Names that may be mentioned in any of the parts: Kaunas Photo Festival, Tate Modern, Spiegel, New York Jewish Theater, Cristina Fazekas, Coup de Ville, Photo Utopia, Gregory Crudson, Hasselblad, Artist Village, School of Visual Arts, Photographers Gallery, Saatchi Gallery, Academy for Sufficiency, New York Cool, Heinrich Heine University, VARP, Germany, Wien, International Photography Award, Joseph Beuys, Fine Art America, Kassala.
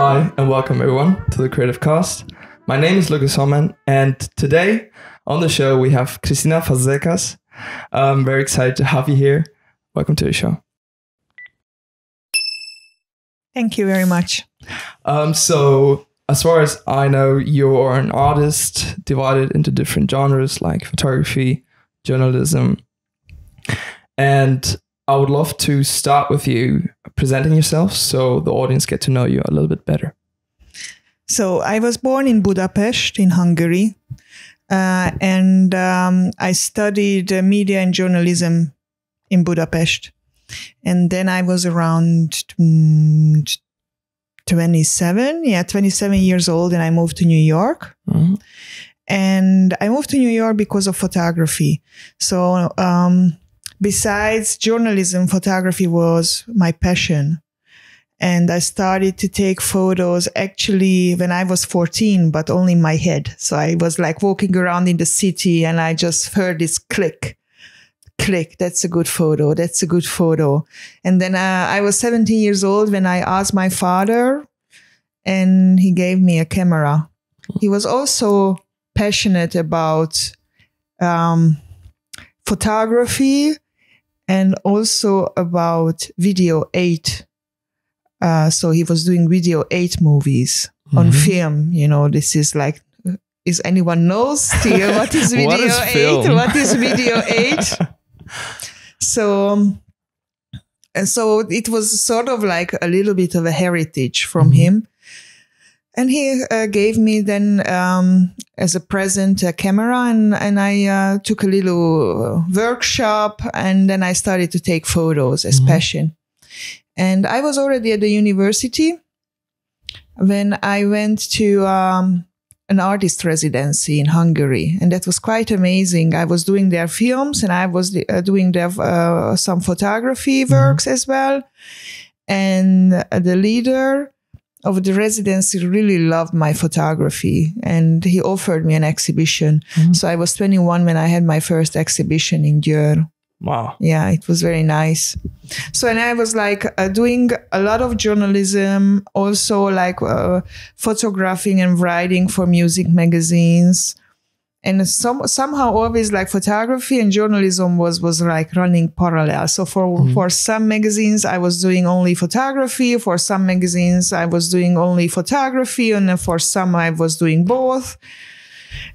Hi, and welcome everyone to the Creative Cast. My name is Lucas Holman, and today on the show we have Cristina Fazekas. I'm very excited to have you here. Welcome to the show. Thank you very much. So, as far as I know, you're an artist divided into different genres like photography, journalism, and I would love to start with you presenting yourself so the audience get to know you a little bit better. So I was born in Budapest in Hungary, and I studied media and journalism in Budapest. And then I was around 27 years old, and I moved to New York. Mm-hmm. And I moved to New York because of photography. So besides journalism, photography was my passion. And I started to take photos actually when I was 14, but only in my head. So I was like walking around in the city and I just heard this click, click. That's a good photo. That's a good photo. And then I was 17 years old when I asked my father, and he gave me a camera. He was also passionate about photography and also about video 8. So he was doing video 8 movies on film. You know, this is like, is anyone knows still what is video what is 8? Film? What is video 8? So it was sort of like a little bit of a heritage from him. And he gave me then as a present a camera, and I took a little workshop, and then I started to take photos as passion. And I was already at the university when I went to an artist residency in Hungary, and that was quite amazing. I was doing their films, and I was doing their some photography works as well. And the leader of the residency really loved my photography, and he offered me an exhibition. So I was 21 when I had my first exhibition in Győr. Wow. Yeah, it was very nice. So, and I was like doing a lot of journalism, also like photographing and writing for music magazines. And somehow always like photography and journalism was like running parallel. So for some magazines, I was doing only photography. For some magazines, I was doing only photography. And then for some, I was doing both.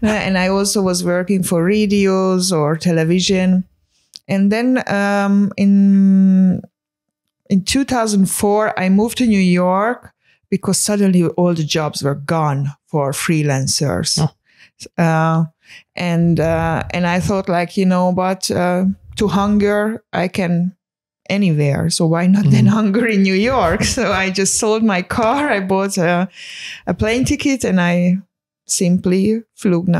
And I also was working for radios or television. And then in 2004, I moved to New York because suddenly all the jobs were gone for freelancers. Oh. And I thought like, you know, but to hunger I can anywhere, so why not then Hungary, New York? So I just sold my car, I bought a plane ticket, and I simply flew to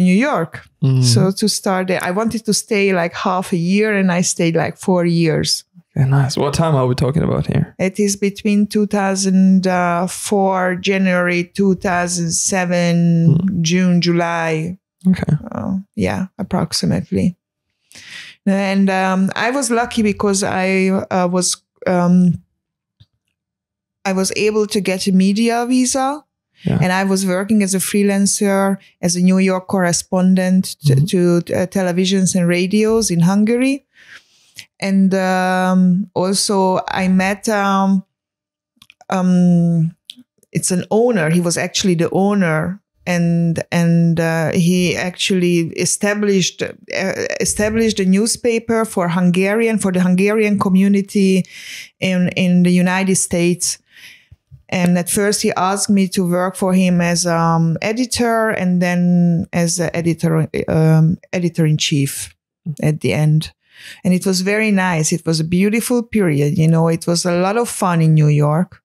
New York. So to start there, I wanted to stay like half a year, and I stayed like 4 years. Very nice. What time are we talking about here? It is between 2004, January, 2007, June, July. Okay. Yeah, approximately. And I was lucky because I was able to get a media visa. Yeah. And I was working as a freelancer, as a New York correspondent to televisions and radios in Hungary. And also I met, it's an owner. He was actually the owner, and he actually established a newspaper for the Hungarian community in the United States. And at first he asked me to work for him as editor, and then as editor-in-chief at the end. And it was very nice. It was a beautiful period. You know, it was a lot of fun in New York.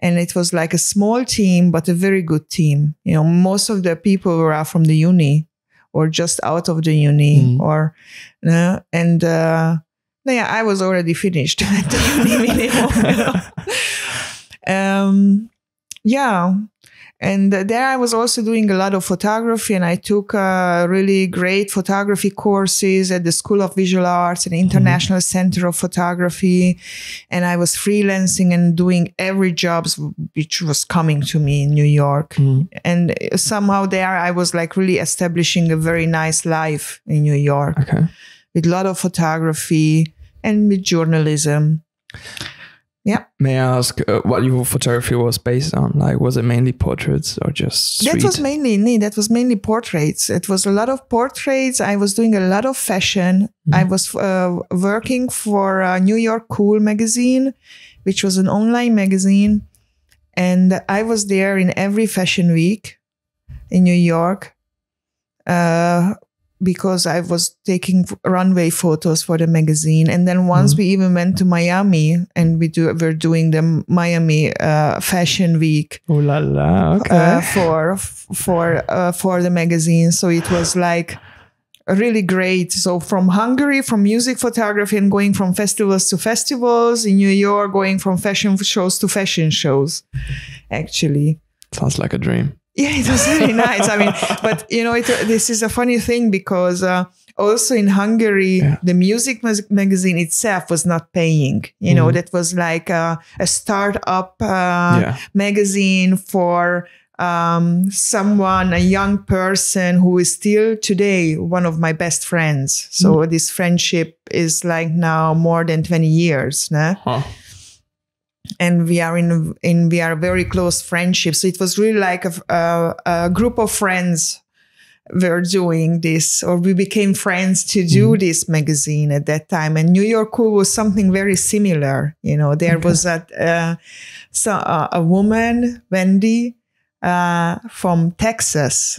And it was like a small team, but a very good team. You know, most of the people were from the uni or just out of the uni. Or, you know, and yeah, I was already finished at the uni minimum. Yeah. And there I was also doing a lot of photography, and I took really great photography courses at the School of Visual Arts and International Center of Photography. And I was freelancing and doing every job which was coming to me in New York. And somehow there I was like really establishing a very nice life in New York with a lot of photography and with journalism. Yeah. May I ask what your photography was based on? Like, was it mainly portraits or just street? That was mainly portraits. It was a lot of portraits. I was doing a lot of fashion. I was working for New York Cool magazine, which was an online magazine. And I was there in every fashion week in New York because I was taking runway photos for the magazine. And then once we even went to Miami, and we're doing the Miami Fashion Week. Ooh la la, okay. For the magazine. So it was like really great. So from Hungary, from music photography, and going from festivals to festivals in New York, going from fashion shows to fashion shows, actually. Sounds like a dream. Yeah, it was really nice. I mean, but you know, this is a funny thing because also in Hungary, the music magazine itself was not paying. You know, that was like a startup magazine for someone, a young person who is still today one of my best friends. So this friendship is like now more than 20 years. Nah? Huh. And we are very close friendships. So it was really like a group of friends were doing this, or we became friends to do this magazine at that time. And New York Cool was something very similar. You know, there was a woman, Wendy, from Texas,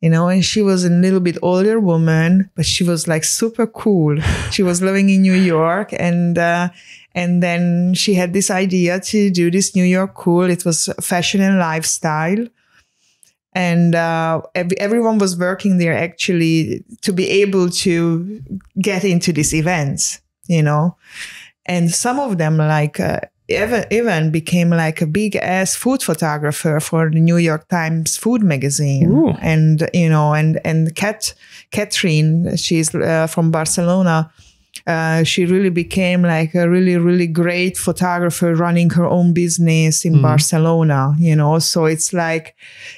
you know, and she was a little bit older woman, but she was like super cool. She was living in New York, and then she had this idea to do this New York Cool. It was fashion and lifestyle. And everyone was working there actually to be able to get into these events, you know. And some of them, like even became like a big ass food photographer for the New York Times food magazine. Ooh. And, you know, and Katrin, she's from Barcelona. She really became like a really, really great photographer running her own business in Barcelona, you know. So it's like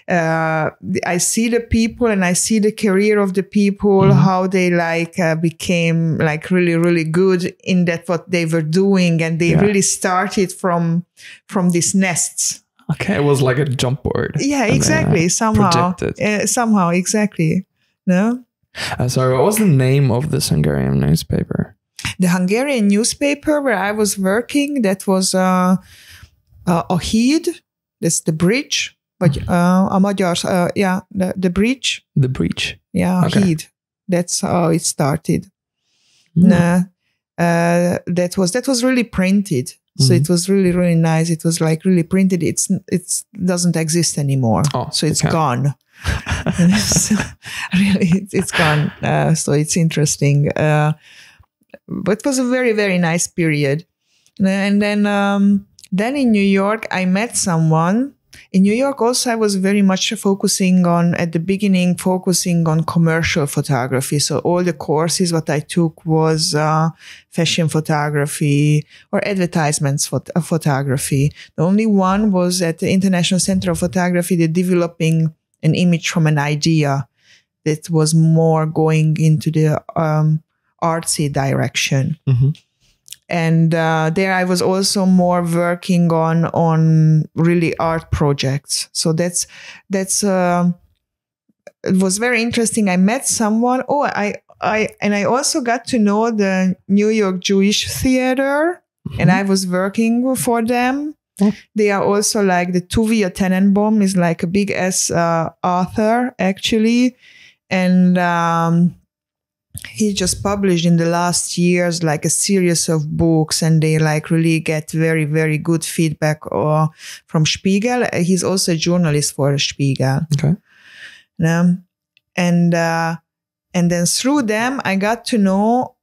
I see the people and I see the career of the people, how they like became like really, really good in that what they were doing. And they really started from these nests. Okay, it was like a jump board. Yeah, exactly. Somehow, exactly. No? Sorry, what was the name of this Hungarian newspaper? The Hungarian newspaper where I was working, that was OHID, that's the bridge, but a Magyar, yeah, the bridge. The bridge. Yeah, okay. OHID. That's how it started. That was really printed. So it was really, really nice. It was like really printed. It doesn't exist anymore. Oh, so it's gone. Really, it's gone. So it's interesting. But it was a very, very nice period. And then in New York, I met someone. In New York also, I was very much at the beginning focusing on commercial photography. So all the courses what I took was fashion photography or advertisements photography. The only one was at the International Center of Photography, the developing an image from an idea, that was more going into the artsy direction. And there I was also more working on really art projects. So that's it was very interesting. I met someone. I also got to know the New York Jewish Theater, and I was working for them. They are also like the Tuvia Tenenbaum is like a big ass author actually, and he just published in the last years like a series of books, and they like really get very, very good feedback from Spiegel. He's also a journalist for Spiegel. Okay. And then through them I got to know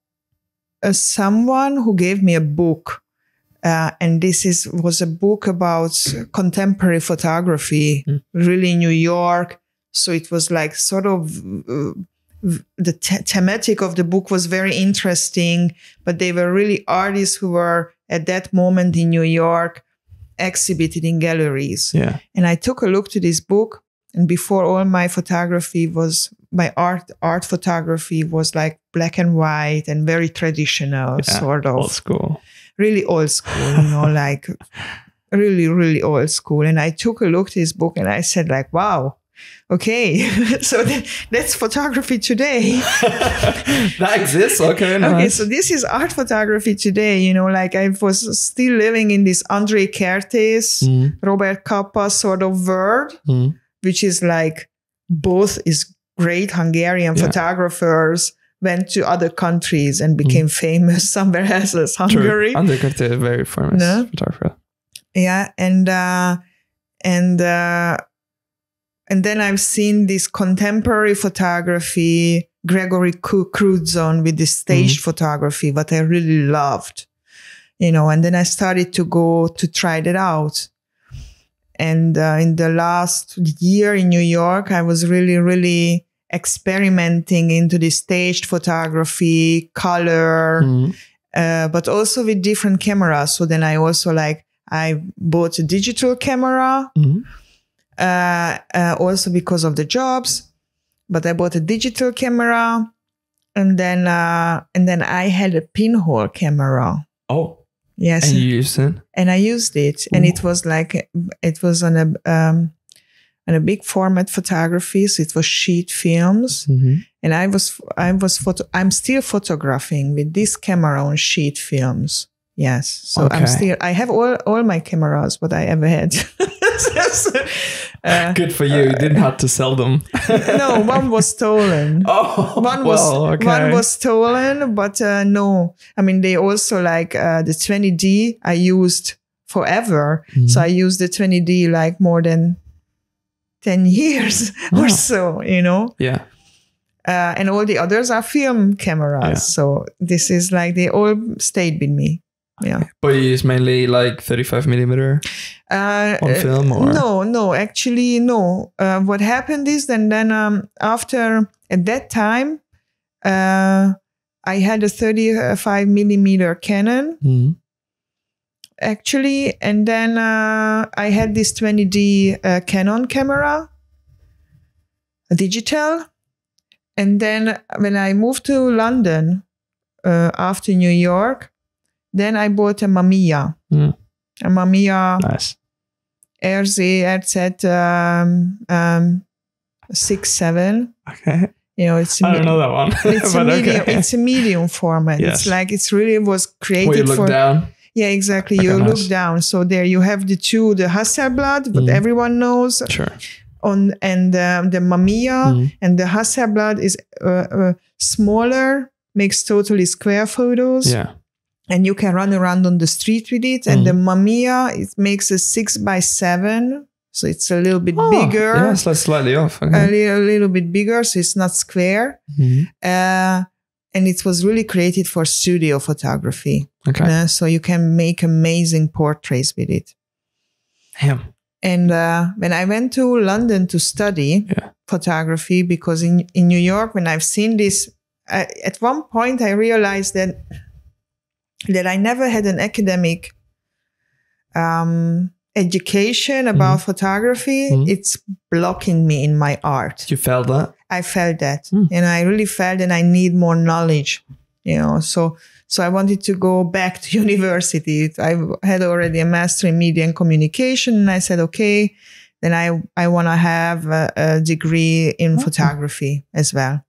someone who gave me a book And this was a book about contemporary photography, really New York. So it was like sort of the thematic of the book was very interesting, but they were really artists who were at that moment in New York exhibited in galleries. Yeah. And I took a look to this book, and before all my photography was, my art photography was like black and white and very traditional, sort of. Old school. Really old school, you know, like really, really old school. And I took a look at this book and I said like, wow, okay, so that's photography today. That exists, okay. Nice. Okay, so this is art photography today, you know, like I was still living in this Andre Kertész, Robert Capa sort of world, which is like both is great Hungarian photographers went to other countries and became famous somewhere else as Hungary. True. Andre Kertész, very famous photographer. Yeah, and then I've seen this contemporary photography, Gregory Crudson with this staged photography, what I really loved, you know, and then I started to go to try that out. And in the last year in New York, I was really, really experimenting into the staged photography, color, but also with different cameras. So then I also like, I bought a digital camera, also because of the jobs, but I bought a digital camera, and then I had a pinhole camera. Oh, yes. And you used it? And I used it. Ooh. And it was like, it was on a big format photography. So it was sheet films. And I'm still photographing with this camera on sheet films. Yes. So okay. I have all my cameras, what I ever had. Good for you. You didn't have to sell them. No, one was stolen. Oh, one was stolen, but no. I mean, they also like the 20D I used forever. So I used the 20D like more than 10 years or so, you know? Yeah. And all the others are film cameras. Yeah. So this is like, they all stayed with me. Yeah. But you use mainly like 35 millimeter on film or? No, actually, no. What happened is then after, at that time, I had a 35 millimeter Canon, actually. And then I had this 20D Canon camera, digital. And then when I moved to London after New York, then I bought a Mamiya, nice. RZ 6.7. Okay. You know, I don't know that one. It's a medium. Okay. It's a medium format. Yes. It's like it really was created for. You look down. Yeah, exactly. Okay, you look down. So there you have the Hasselblad, but everyone knows. Sure. The Mamiya and the Hasselblad is smaller, makes totally square photos. Yeah. And you can run around on the street with it. And the Mamiya, it makes a 6x7. So it's a little bit bigger. Yeah, it's slightly off. Okay. A little bit bigger. So it's not square. And it was really created for studio photography. Okay. So you can make amazing portraits with it. Yeah. And when I went to London to study photography, because in New York, when I've seen this, at one point I realized that I never had an academic education about photography. It's blocking me in my art. You felt that? I felt that. And I really felt that I need more knowledge, you know. So I wanted to go back to university. I had already a master in media and communication. And I said, okay, then I want to have a degree in photography as well.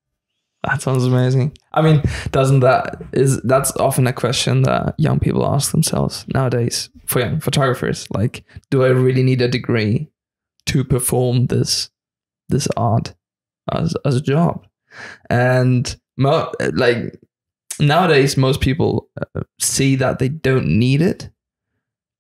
That sounds amazing. I mean, that's often a question that young people ask themselves nowadays for young photographers. Like, do I really need a degree to perform this art as a job? And like nowadays, most people see that they don't need it,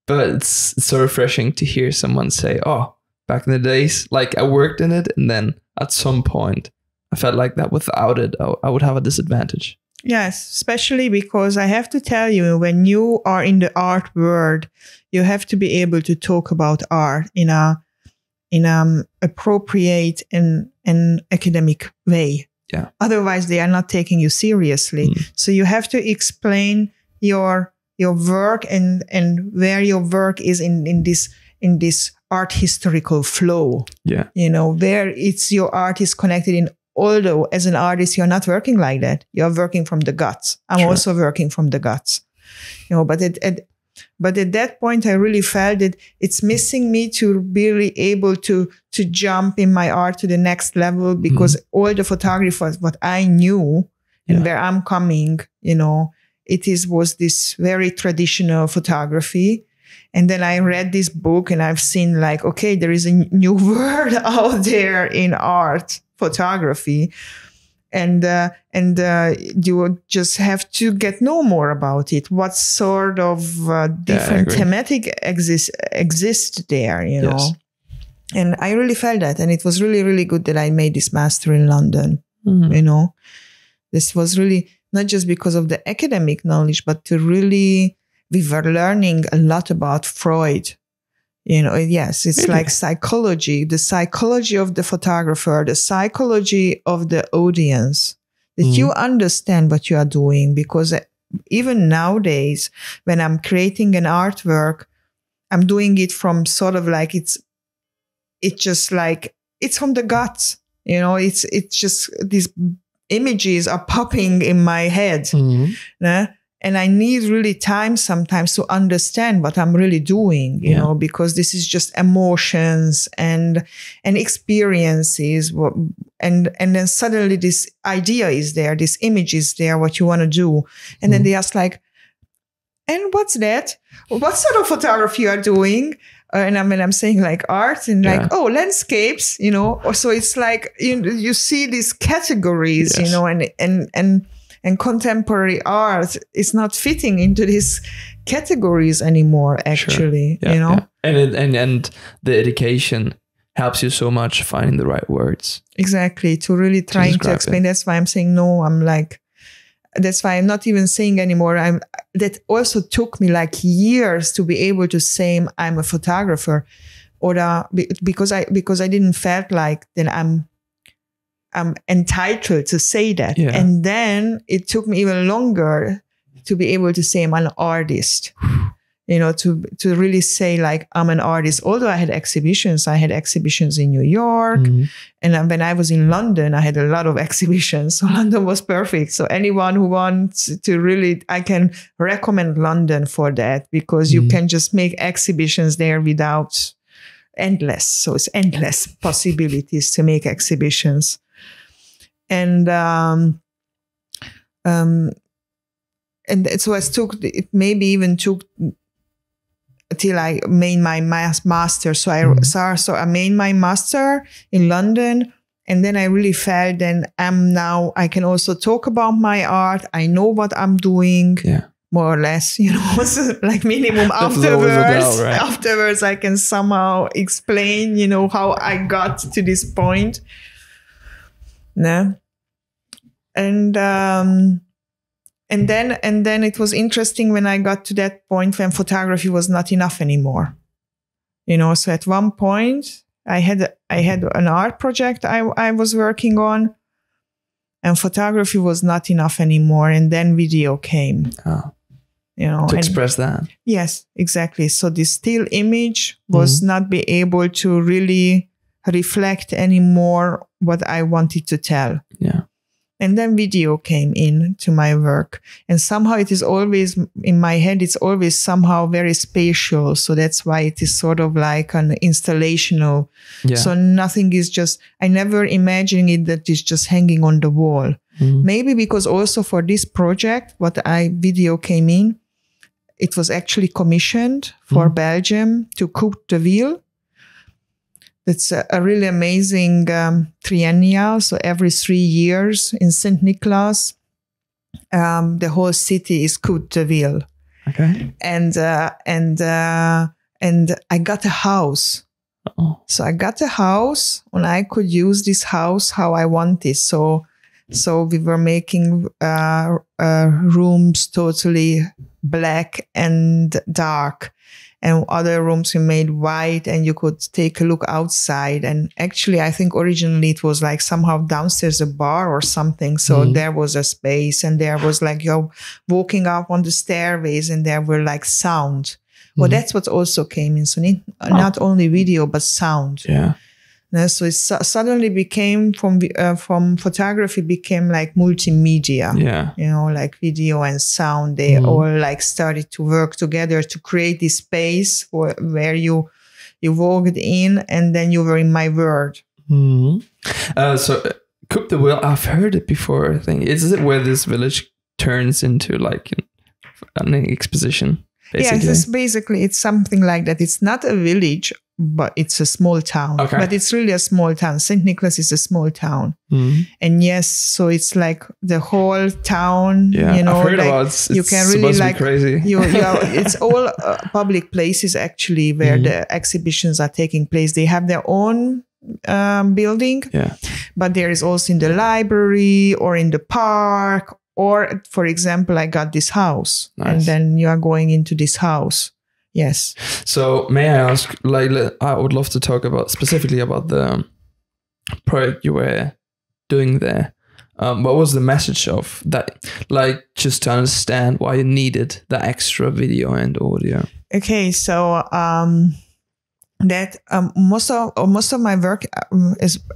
but it's so refreshing to hear someone say, "Oh, back in the days, like I worked in it, and then at some point." I felt like that without it, I would have a disadvantage. Yes, especially because I have to tell you, when you are in the art world, you have to be able to talk about art in an appropriate and academic way. Yeah. Otherwise, they are not taking you seriously. Mm. So you have to explain your work and where your work is in this art historical flow. Yeah. You know, where it's your art is connected in. Although as an artist, you're not working like that. You're working from the guts. I'm sure. Also working from the guts, you know, but at that point, I really felt that it's missing me to be really able to jump in my art to the next level, because all the photographers, what I knew and where I'm coming, you know, was this very traditional photography. And then I read this book and I've seen like, okay, there is a new world out there in art photography, and you just have to get know more about it. What sort of different thematic exist there, you know? And I really felt that, and it was really, really good that I made this master in London. Mm-hmm. You know, this was really not just because of the academic knowledge, but to really, we were learning a lot about Freud. You know, yes, it's like psychology, the psychology of the photographer, the psychology of the audience, that you understand what you are doing. Because even nowadays, when I'm creating an artwork, I'm doing it from sort of like, it's just like, it's from the guts, you know, it's just these images are popping in my head. Mm-hmm. Yeah? And I need really time sometimes to understand what I'm really doing, you know, because this is just emotions and experiences. And then suddenly this idea is there, this image is there, what you want to do. And then they ask like, and what's that? What sort of photography you are doing? And I mean, I'm saying like art and like, oh, landscapes, you know. So it's like, you see these categories, you know, and contemporary art is not fitting into these categories anymore, actually, you know? Yeah. And the education helps you so much finding the right words. Exactly, to really trying to explain. That's why I'm saying no, I'm like, that's why I'm not even saying anymore. That also took me like years to be able to say I'm a photographer, or because I didn't felt like that I'm entitled to say that. Yeah. And then it took me even longer to be able to say I'm an artist, you know, to really say like I'm an artist. Although I had exhibitions in New York. Mm-hmm. And when I was in London, I had a lot of exhibitions. So London was perfect. So anyone who wants to really, I can recommend London for that, because you can just make exhibitions there without endless. So it's endless possibilities to make exhibitions. And so it maybe even took till I made my master. So I made my master in London, and then I really felt then I can also talk about my art. I know what I'm doing. Yeah. More or less, you know, like minimum afterwards I can somehow explain, you know, how I got to this point. No. And then it was interesting when I got to that point when photography was not enough anymore. You know, so at one point I had an art project I was working on, and photography was not enough anymore. And then video came. Oh. You know, to express that. Yes, exactly. So the still image was not be able to really reflect anymore what I wanted to tell. Yeah. And then video came in to my work, and somehow it is always in my head, it's always somehow very spatial. So that's why it is sort of like an installational. Yeah. So nothing is just, I never imagined it that it's just hanging on the wall. Mm-hmm. Maybe because also for this project, video came in, it was actually commissioned for Belgium to Coup de Ville. It's a really amazing triennial. So every 3 years in Saint Nicholas, the whole city is Coup de Ville. Okay. And I got a house. So I got a house, and I could use this house how I wanted. So So we were making rooms totally black and dark, and other rooms we made white, and you could take a look outside. And actually, I think originally it was like somehow downstairs a bar or something. So there was a space, and there was like you're walking up on the stairways, and there were like sound. Well, that's what also came in. So not only video, but sound. Yeah. So it suddenly became from photography became like multimedia, you know, like video and sound. They all like started to work together to create this space where you walked in and then you were in my world. So Coup de Ville, I've heard it before, I think. Is it where this village turns into like an exposition? Basically. Yes, it's something like that. It's not a village, but it's a small town. Okay. But it's really a small town. Saint Nicholas is a small town. And yes, so it's like the whole town, you know, it's all public places actually where the exhibitions are taking place. They have their own building, but there is also in the library or in the park. Or, for example, I got this house, and then you are going into this house. Yes. So, may I ask, Leila, I would love to talk about specifically about the project you were doing there. What was the message of that? Like, just to understand why you needed the extra video and audio. Okay, so most of my work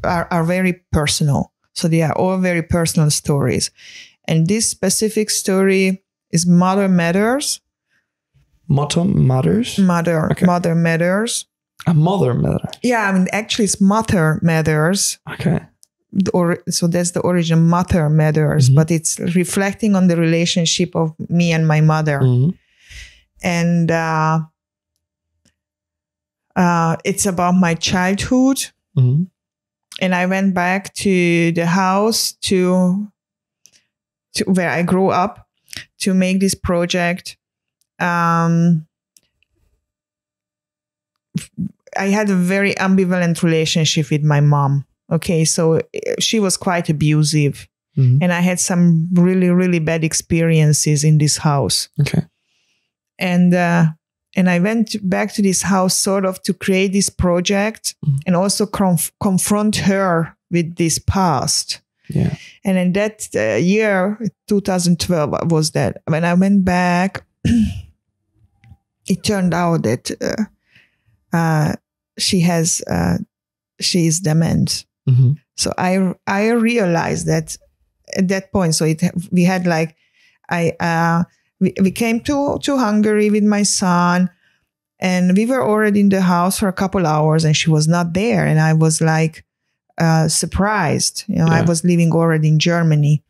are very personal. So they are all very personal stories. And this specific story is Mother Matters. Mother Matters? Mother. Okay. Mother Matters. A Mother Matters. Yeah, I mean, actually it's Mother Matters. Okay. So that's the origin, Mother Matters. But it's reflecting on the relationship of me and my mother. And it's about my childhood. And I went back to the house to where I grew up to make this project. I had a very ambivalent relationship with my mom. Okay, so she was quite abusive. And I had some really, really bad experiences in this house. Okay. And I went back to this house sort of to create this project and also confront her with this past. Yeah. And in that year, 2012 was that. When I went back, it turned out that she is dement. So I realized that at that point. So we had like we came to Hungary with my son, and we were already in the house for a couple hours, and she was not there, and I was like. Surprised, you know, I was living already in Germany,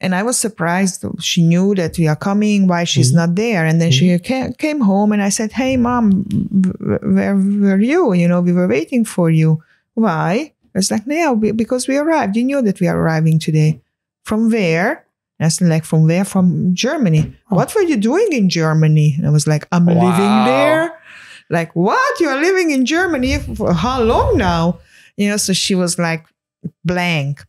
and I was surprised. She knew that we are coming. Why she's not there? And then she came home, and I said, "Hey, mom, where were you? You know, we were waiting for you. Why?" It's like, "No, because we arrived. You knew that we are arriving today. From where?" And I said, "Like from where? From Germany. Oh. What were you doing in Germany?" And I was like, "I'm living there." Like, what? You are living in Germany for how long now? You know, so she was like blank,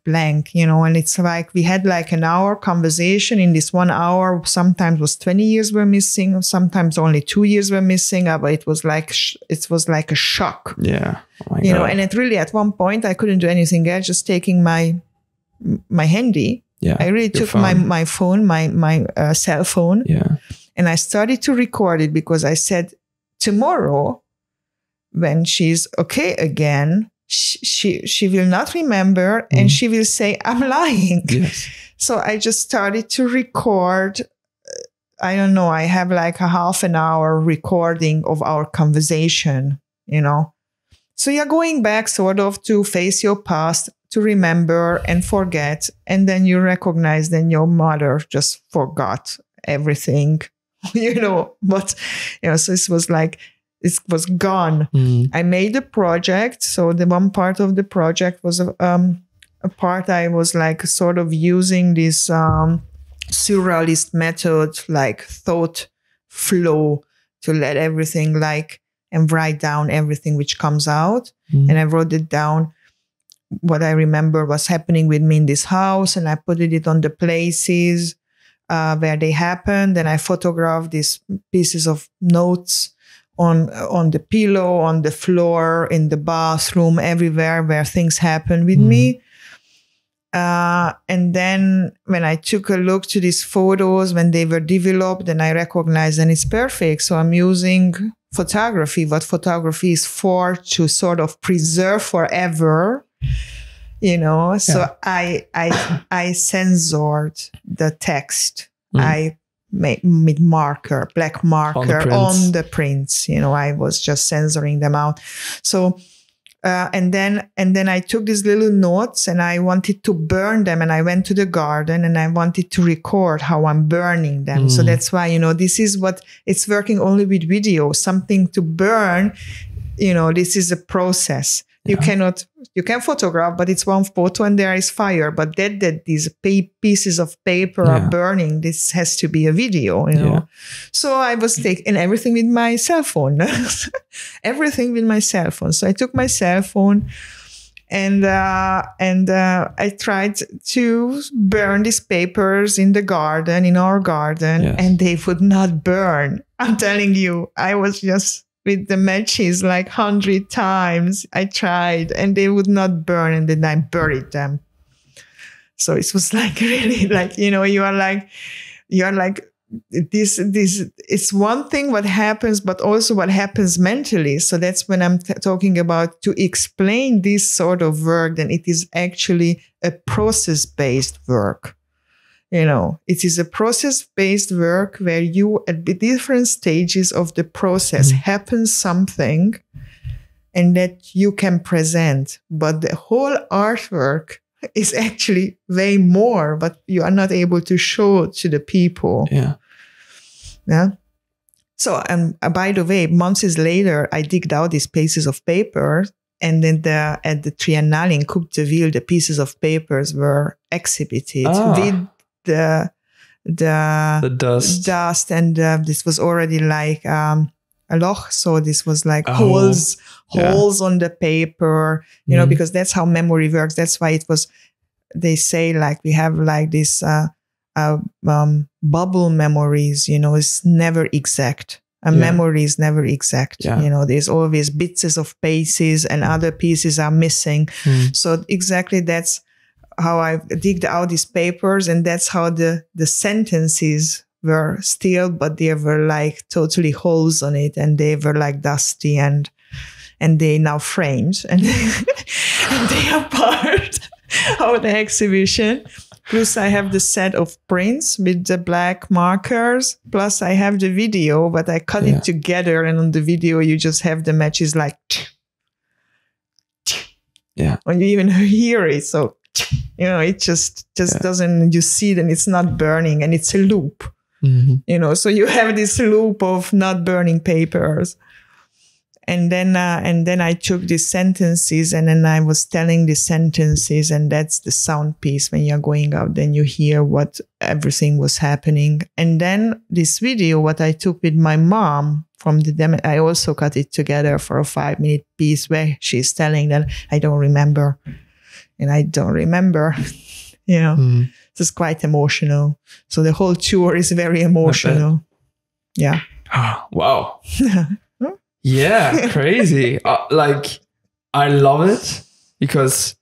you know, and it's like we had like an hour conversation. In this 1 hour, sometimes was 20 years were missing, sometimes only 2 years were missing. But it was like a shock. Yeah, you know, and it really at one point I couldn't do anything else, just taking my handy. Yeah, I really took my phone, my cell phone. Yeah, and I started to record it because I said tomorrow when she's okay again. She will not remember and she will say, I'm lying. Yes. So I just started to record. I don't know. I have like a half an hour recording of our conversation, you know. So you're going back sort of to face your past, to remember and forget. And then you recognize then your mother just forgot everything, you know. But, you know, so this was like. It was gone. I made a project. So the one part of the project was a part I was like sort of using this surrealist method, like thought flow, to let everything like and write down everything which comes out. And I wrote it down what I remember was happening with me in this house, and I put it on the places where they happened, and I photographed these pieces of notes on the pillow, on the floor, in the bathroom, everywhere where things happened with me. And then when I took a look to these photos, when they were developed, and I recognized, and it's perfect. So I'm using photography, what photography is for, to sort of preserve forever, you know. So yeah. I censored the text. I made marker, black marker on the prints, you know. I was just censoring them out. So and then I took these little notes, and I wanted to burn them, and I went to the garden, and I wanted to record how I'm burning them. So that's why, you know, this is what it's working only with video, something to burn, you know. This is a process. You cannot, you can photograph, but it's one photo and there is fire. But that these pieces of paper are burning, this has to be a video, you know. So I was taking everything with my cell phone. Everything with my cell phone. So I took my cell phone, and I tried to burn these papers in the garden, in our garden, and they would not burn. I'm telling you, I was just... with the matches, like 100 times I tried, and they would not burn, and then I buried them. So it was like really, like, you know, you are like this. It's one thing what happens, but also what happens mentally. So that's when I'm talking about to explain this sort of work. Then it is actually a process-based work. You know, it is a process-based work where you, at the different stages of the process, happens something, and that you can present. But the whole artwork is actually way more, but you are not able to show it to the people. Yeah. Yeah. So, and by the way, months later, I digged out these pieces of paper. And then at the Triennale in Coup de Ville, the pieces of papers were exhibited with the dust, and this was already like a loch, so this was like holes on the paper, you know, because that's how memory works. That's why it was, they say, like, we have like this bubble memories, you know. It's never exact. A memory is never exact, you know. There's always bits of pieces, and other pieces are missing. So exactly that's how I digged out these papers, and that's how the sentences were still, but they were like totally holes on it, and they were like dusty, and they now framed, and, and they are part of the exhibition. Plus I have the set of prints with the black markers, plus I have the video, but I cut it together, and on the video you just have the matches like and you even hear it, so you know, it just doesn't, you see it, and it's not burning, and it's a loop, you know. So you have this loop of not burning papers. And then I took these sentences, and then I was telling the sentences, and that's the sound piece. When you're going out, then you hear what everything was happening. And then this video, what I took with my mom from the demo, I also cut it together for a 5-minute piece where she's telling that I don't remember. And I don't remember, you know, it's quite emotional. So the whole tour is very emotional. Yeah. Wow. Yeah. Crazy. Like, I love it because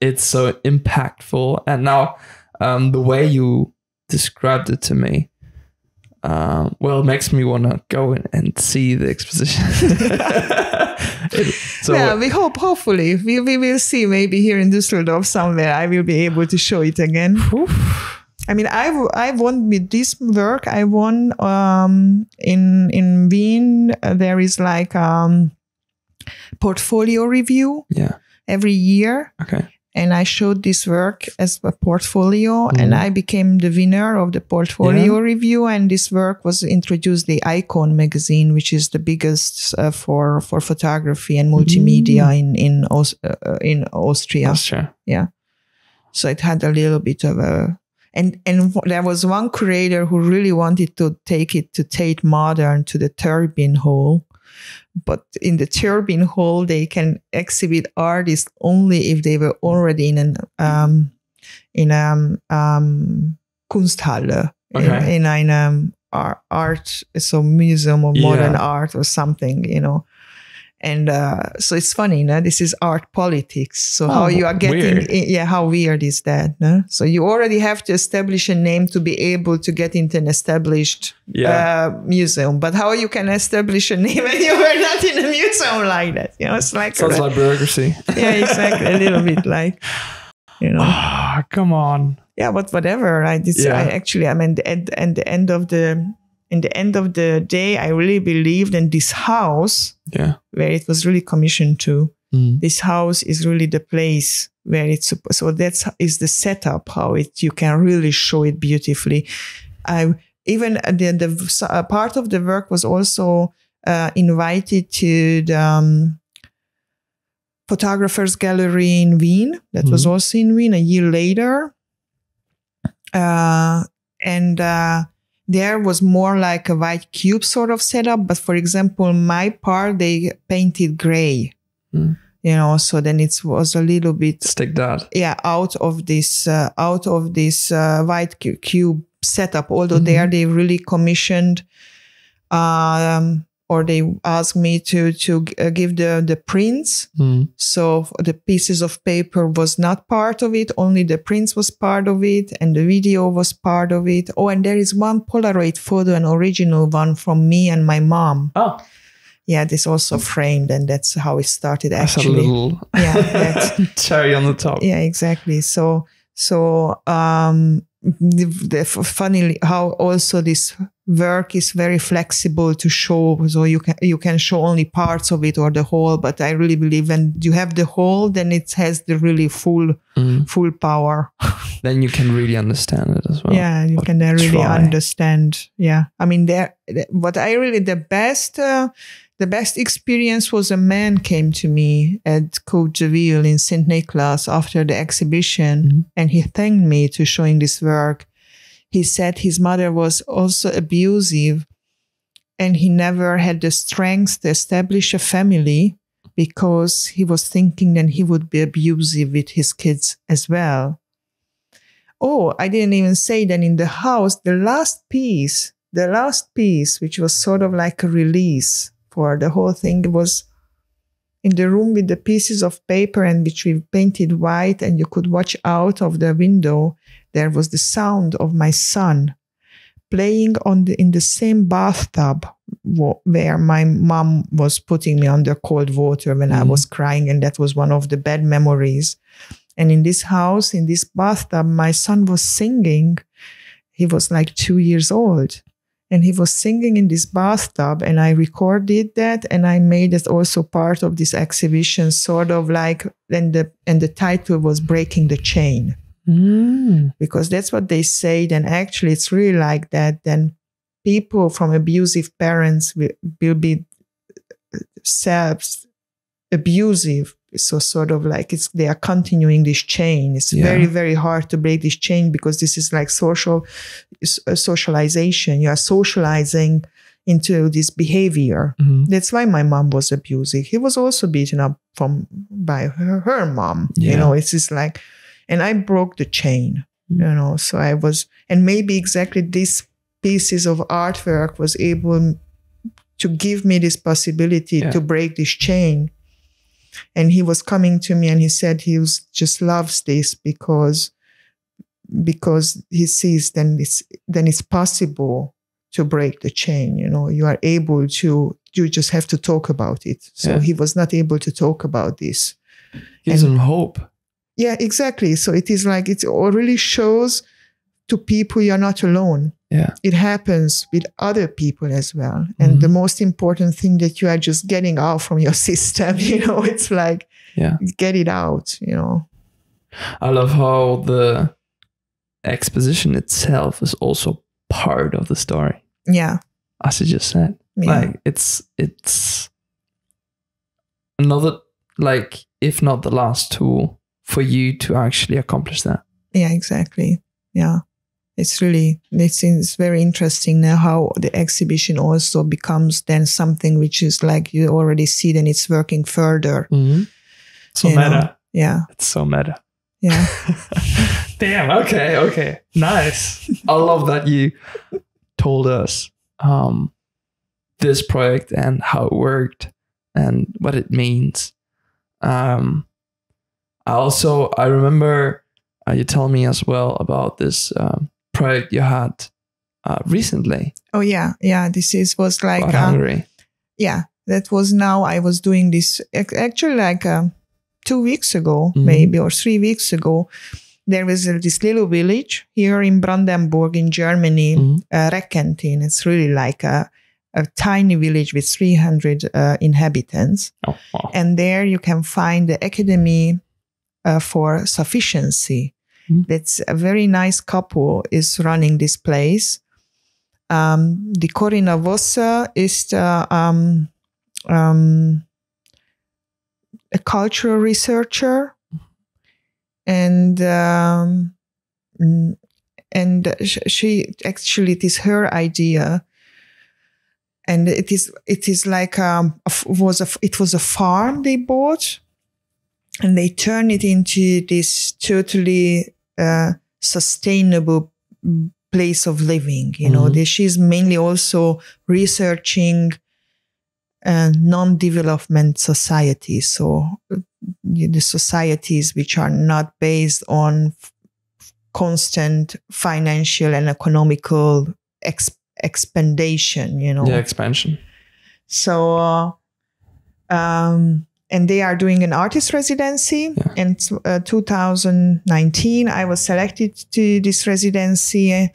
it's so impactful. And now the way you described it to me, well, it makes me want to go and see the exposition. So yeah, we hope, hopefully, we will see, maybe here in Düsseldorf somewhere, I will be able to show it again. I mean, I won with this work. I won in Wien. There is like portfolio review every year. Okay. And I showed this work as a portfolio, and I became the winner of the portfolio review. And this work was introduced the Icon magazine, which is the biggest for photography and multimedia in Austria. Yeah. So it had a little bit of a, and there was one curator who really wanted to take it to Tate Modern, to the Turbine Hall. But in the Turbine Hall, they can exhibit artists only if they were already in an Kunsthalle, okay. in an art, so museum of modern art or something, you know. And so it's funny, no? This is art politics. So how you are getting, how weird is that? No? So you already have to establish a name to be able to get into an established museum. But how you can establish a name and you were not in a museum like that? You know, it's like sounds like bureaucracy. Yeah, exactly. A little bit like, you know. Ah, come on. Yeah, but whatever, right? It's, I mean, at the end of the. In the end of the day, I really believed in this house where it was really commissioned to. Mm. This house is really the place where it's, so that's is the setup, how it, you can really show it beautifully. Even the part of the work was also invited to the Photographer's Gallery in Wien. That was also in Wien a year later. There was more like a white cube sort of setup, but for example, my part they painted gray, you know. So then it was a little bit stick that, out of this white cube setup. Although they really commissioned, or they asked me to give the prints. So the pieces of paper was not part of it. Only the prints was part of it. And the video was part of it. Oh, and there is one Polaroid photo, an original one from me and my mom. Oh. Yeah, this also framed. And that's how it started actually. That's a little cherry on the top. Yeah, exactly. So funnily how also this work is very flexible to show, so you can show only parts of it or the whole, but I really believe when you have the whole, then it has the really full power. Then you can really understand it as well. Yeah, you can really understand. Yeah, I mean, the best experience was a man came to me at Coup de Ville in Saint Nicholas after the exhibition, and he thanked me to showing this work. He said his mother was also abusive and he never had the strength to establish a family because he was thinking that he would be abusive with his kids as well. Oh, I didn't even say that in the house, the last piece, which was sort of like a release for the whole thing, was in the room with the pieces of paper and which we painted white, and you could watch out of the window. There was the sound of my son playing in the same bathtub where my mom was putting me under cold water when I was crying, and that was one of the bad memories. And in this house, in this bathtub, my son was singing. He was like 2 years old. And he was singing in this bathtub, and I recorded that, and I made it also part of this exhibition, sort of like, and the title was Breaking the Chain. Because that's what they say, then actually it's really like that. Then people from abusive parents will be self-abusive. So sort of like they are continuing this chain. It's very, very hard to break this chain because this is like socialization. You are socializing into this behavior. That's why my mom was abusive. He was also beaten up by her mom. Yeah. You know, it's just like, and I broke the chain. You know, so I was, and maybe exactly these pieces of artwork was able to give me this possibility to break this chain. And he was coming to me and he said he was, just loves this because he sees then it's possible to break the chain. You know, you are able to, you just have to talk about it. So he was not able to talk about this. Gives him hope. Yeah, exactly. So it is like, it really shows to people you're not alone. Yeah. It happens with other people as well. And the most important thing that you are just getting out from your system, you know, it's like, get it out, you know. I love how the exposition itself is also part of the story. Yeah. As you just said. Yeah. Like, it's another, like, if not the last tool for you to actually accomplish that. Yeah, exactly. Yeah. It's very interesting now how the exhibition also becomes then something which is like you already see, then it's working further. Mm-hmm. So meta. Know? Yeah. It's so meta. Yeah. Damn. Okay. Okay. Nice. I love that you told us this project and how it worked and what it means. I remember you telling me as well about this project you had recently. Oh yeah, yeah. This was like Hungary. Yeah, that was now. I was doing this actually like 2 weeks ago, mm-hmm. maybe, or 3 weeks ago. There was this little village here in Brandenburg in Germany, mm-hmm. Reckentin. It's really like a tiny village with 300 inhabitants. Oh, wow. And there you can find the Academy for Sufficiency. Mm-hmm. That's a very nice couple is running this place. Die Corinna Vossa is a cultural researcher, and she actually, it is her idea, and it is like it was a farm they bought, and they turned it into this totally sustainable place of living. You know, mm-hmm. She's mainly also researching non-development societies, so the societies which are not based on constant financial and economical expansion, you know. Yeah, expansion. So, and they are doing an artist residency. Yeah. And 2019, I was selected to this residency.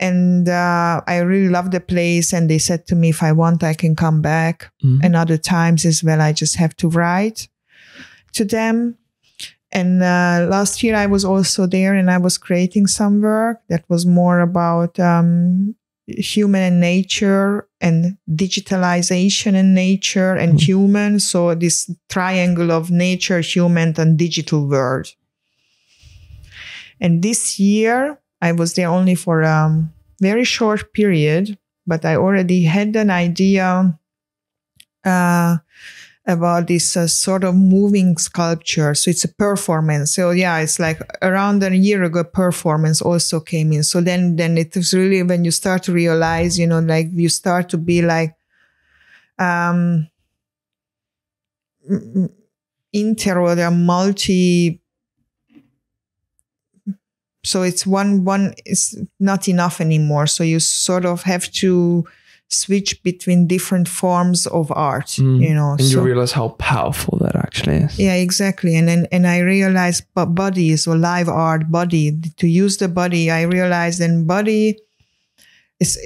And I really love the place. And they said to me, if I want, I can come back. Mm-hmm. And other times as well, I just have to write to them. And last year I was also there and I was creating some work that was more about human and nature and digitalization and nature and mm-hmm. human. So this triangle of nature, human and digital world. And this year, I was there only for a very short period, but I already had an idea about this sort of moving sculpture. So it's a performance. So yeah, it's like around a year ago, performance also came in. So then it was really when you start to realize, you know, like you start to be like inter or multi. So it's one is not enough anymore. So you sort of have to switch between different forms of art, you know. And so, you realize how powerful that actually is. Yeah, exactly. And I realized body is a live art, body, to use the body. I realized then body is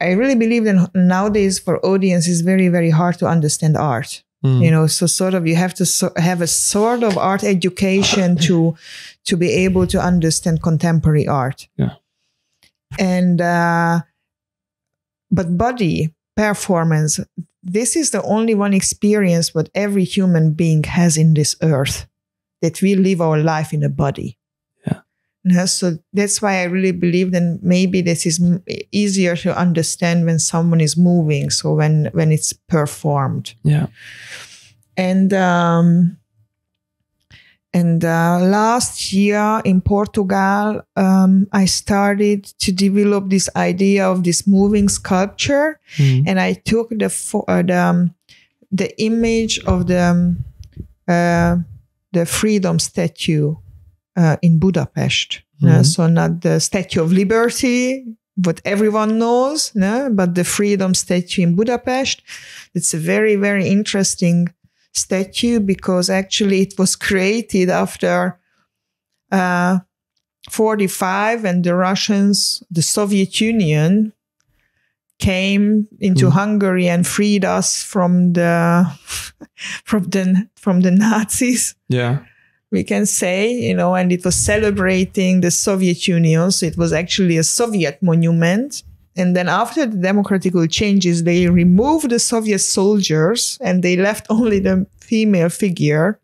I really believe that nowadays for audience is very, very hard to understand art. Mm. You know, so sort of you have to have a sort of art education to be able to understand contemporary art. Yeah. And, but body, performance, this is the only one experience what every human being has in this earth, that we live our life in a body. Yeah. You know, so that's why I really believe that maybe this is easier to understand when someone is moving. So when it's performed. Yeah. And last year in Portugal, I started to develop this idea of this moving sculpture, mm-hmm. and I took the image of the Freedom statue in Budapest. Mm-hmm. So not the Statue of Liberty, what everyone knows, but the Freedom statue in Budapest. It's a very, very interesting statue, because actually it was created after 45, and the Russians, the Soviet Union, came into Hungary and freed us from the from the Nazis. Yeah, we can say, you know. And it was celebrating the Soviet Union, so it was actually a Soviet monument. And then after the democratic changes, they removed the Soviet soldiers and they left only the female figure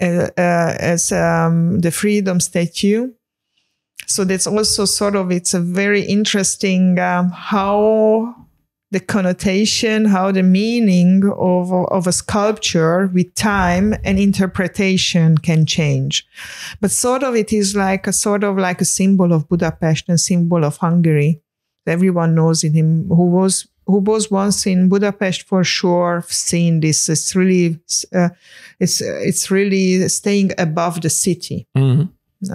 as the Freedom statue. So that's also sort of, it's a very interesting how the connotation, how the meaning of a sculpture with time and interpretation can change. But sort of it is like a sort of like a symbol of Budapest and symbol of Hungary. Everyone knows it. Who was once in Budapest for sure seen this. It's really it's really staying above the city. Mm-hmm.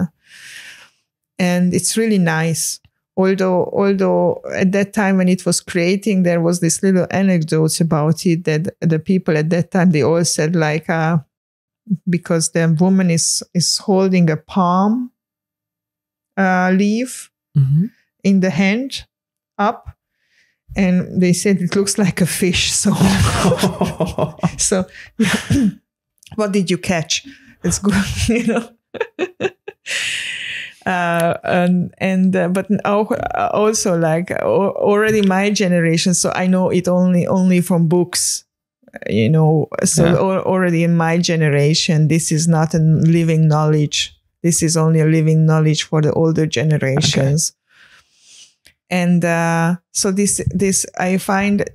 And it's really nice. Although at that time when it was creating, there was this little anecdote about it that the people at that time, they all said like, because the woman is holding a palm leaf mm-hmm. in the hand up, and they said it looks like a fish. So, so what did you catch? It's good, you know. But also like already my generation, so I know it only from books, you know, so yeah. Already in my generation, this is not a living knowledge. This is only a living knowledge for the older generations. Okay. And so this I find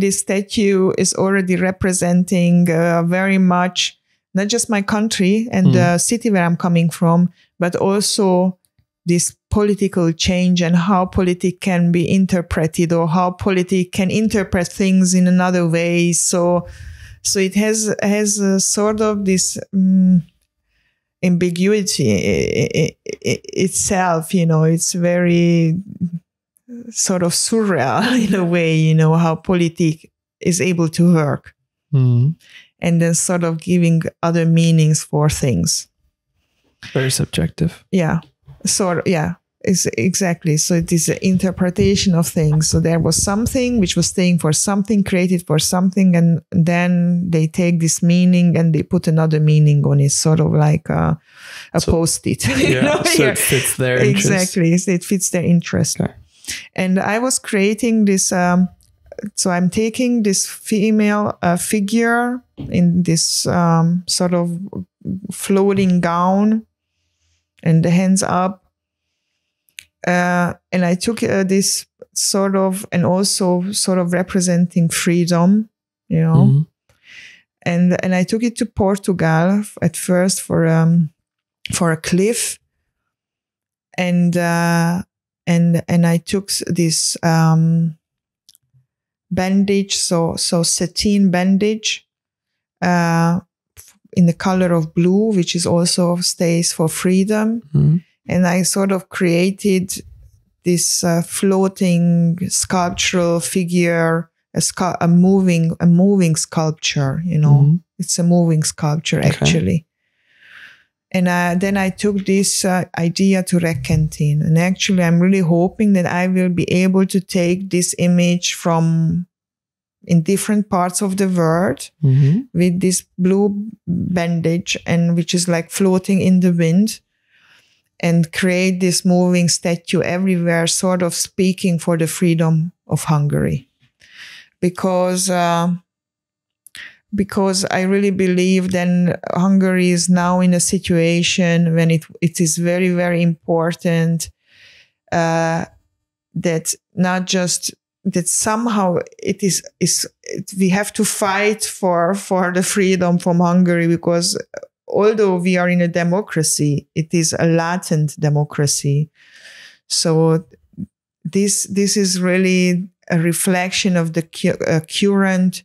this statue is already representing very much not just my country and the city where I'm coming from, but also this political change and how politics can be interpreted, or how politics can interpret things in another way. So it has a sort of this ambiguity itself. You know, it's very sort of surreal in a way. You know how politics is able to work, and then sort of giving other meanings for things. Very subjective. Yeah. So, yeah, it's exactly. So it is an interpretation of things. So there was something which was staying for something, created for something, and then they take this meaning and they put another meaning on it, sort of like a post-it. Yeah, you know? So it fits their interest. Exactly. So it fits their interest. Okay. And I was creating this, so I'm taking this female figure in this sort of floating gown and the hands up. And I took this sort of, and also sort of representing freedom, you know. Mm-hmm. And I took it to Portugal at first for a cliff. And I took this bandage, so sateen bandage in the color of blue, which is also stays for freedom. Mm-hmm. And I sort of created this floating sculptural figure, a moving sculpture, you know. Mm-hmm. It's a moving sculpture, okay. Actually. And then I took this idea to Reckentin. And actually, I'm really hoping that I will be able to take this image from in different parts of the world mm-hmm. with this blue bandage, and which is like floating in the wind, and create this moving statue everywhere, sort of speaking for the freedom of Hungary. Because I really believe then Hungary is now in a situation when it is very, very important that not just that somehow we have to fight for the freedom from Hungary, because although we are in a democracy, it is a latent democracy. So this is really a reflection of the current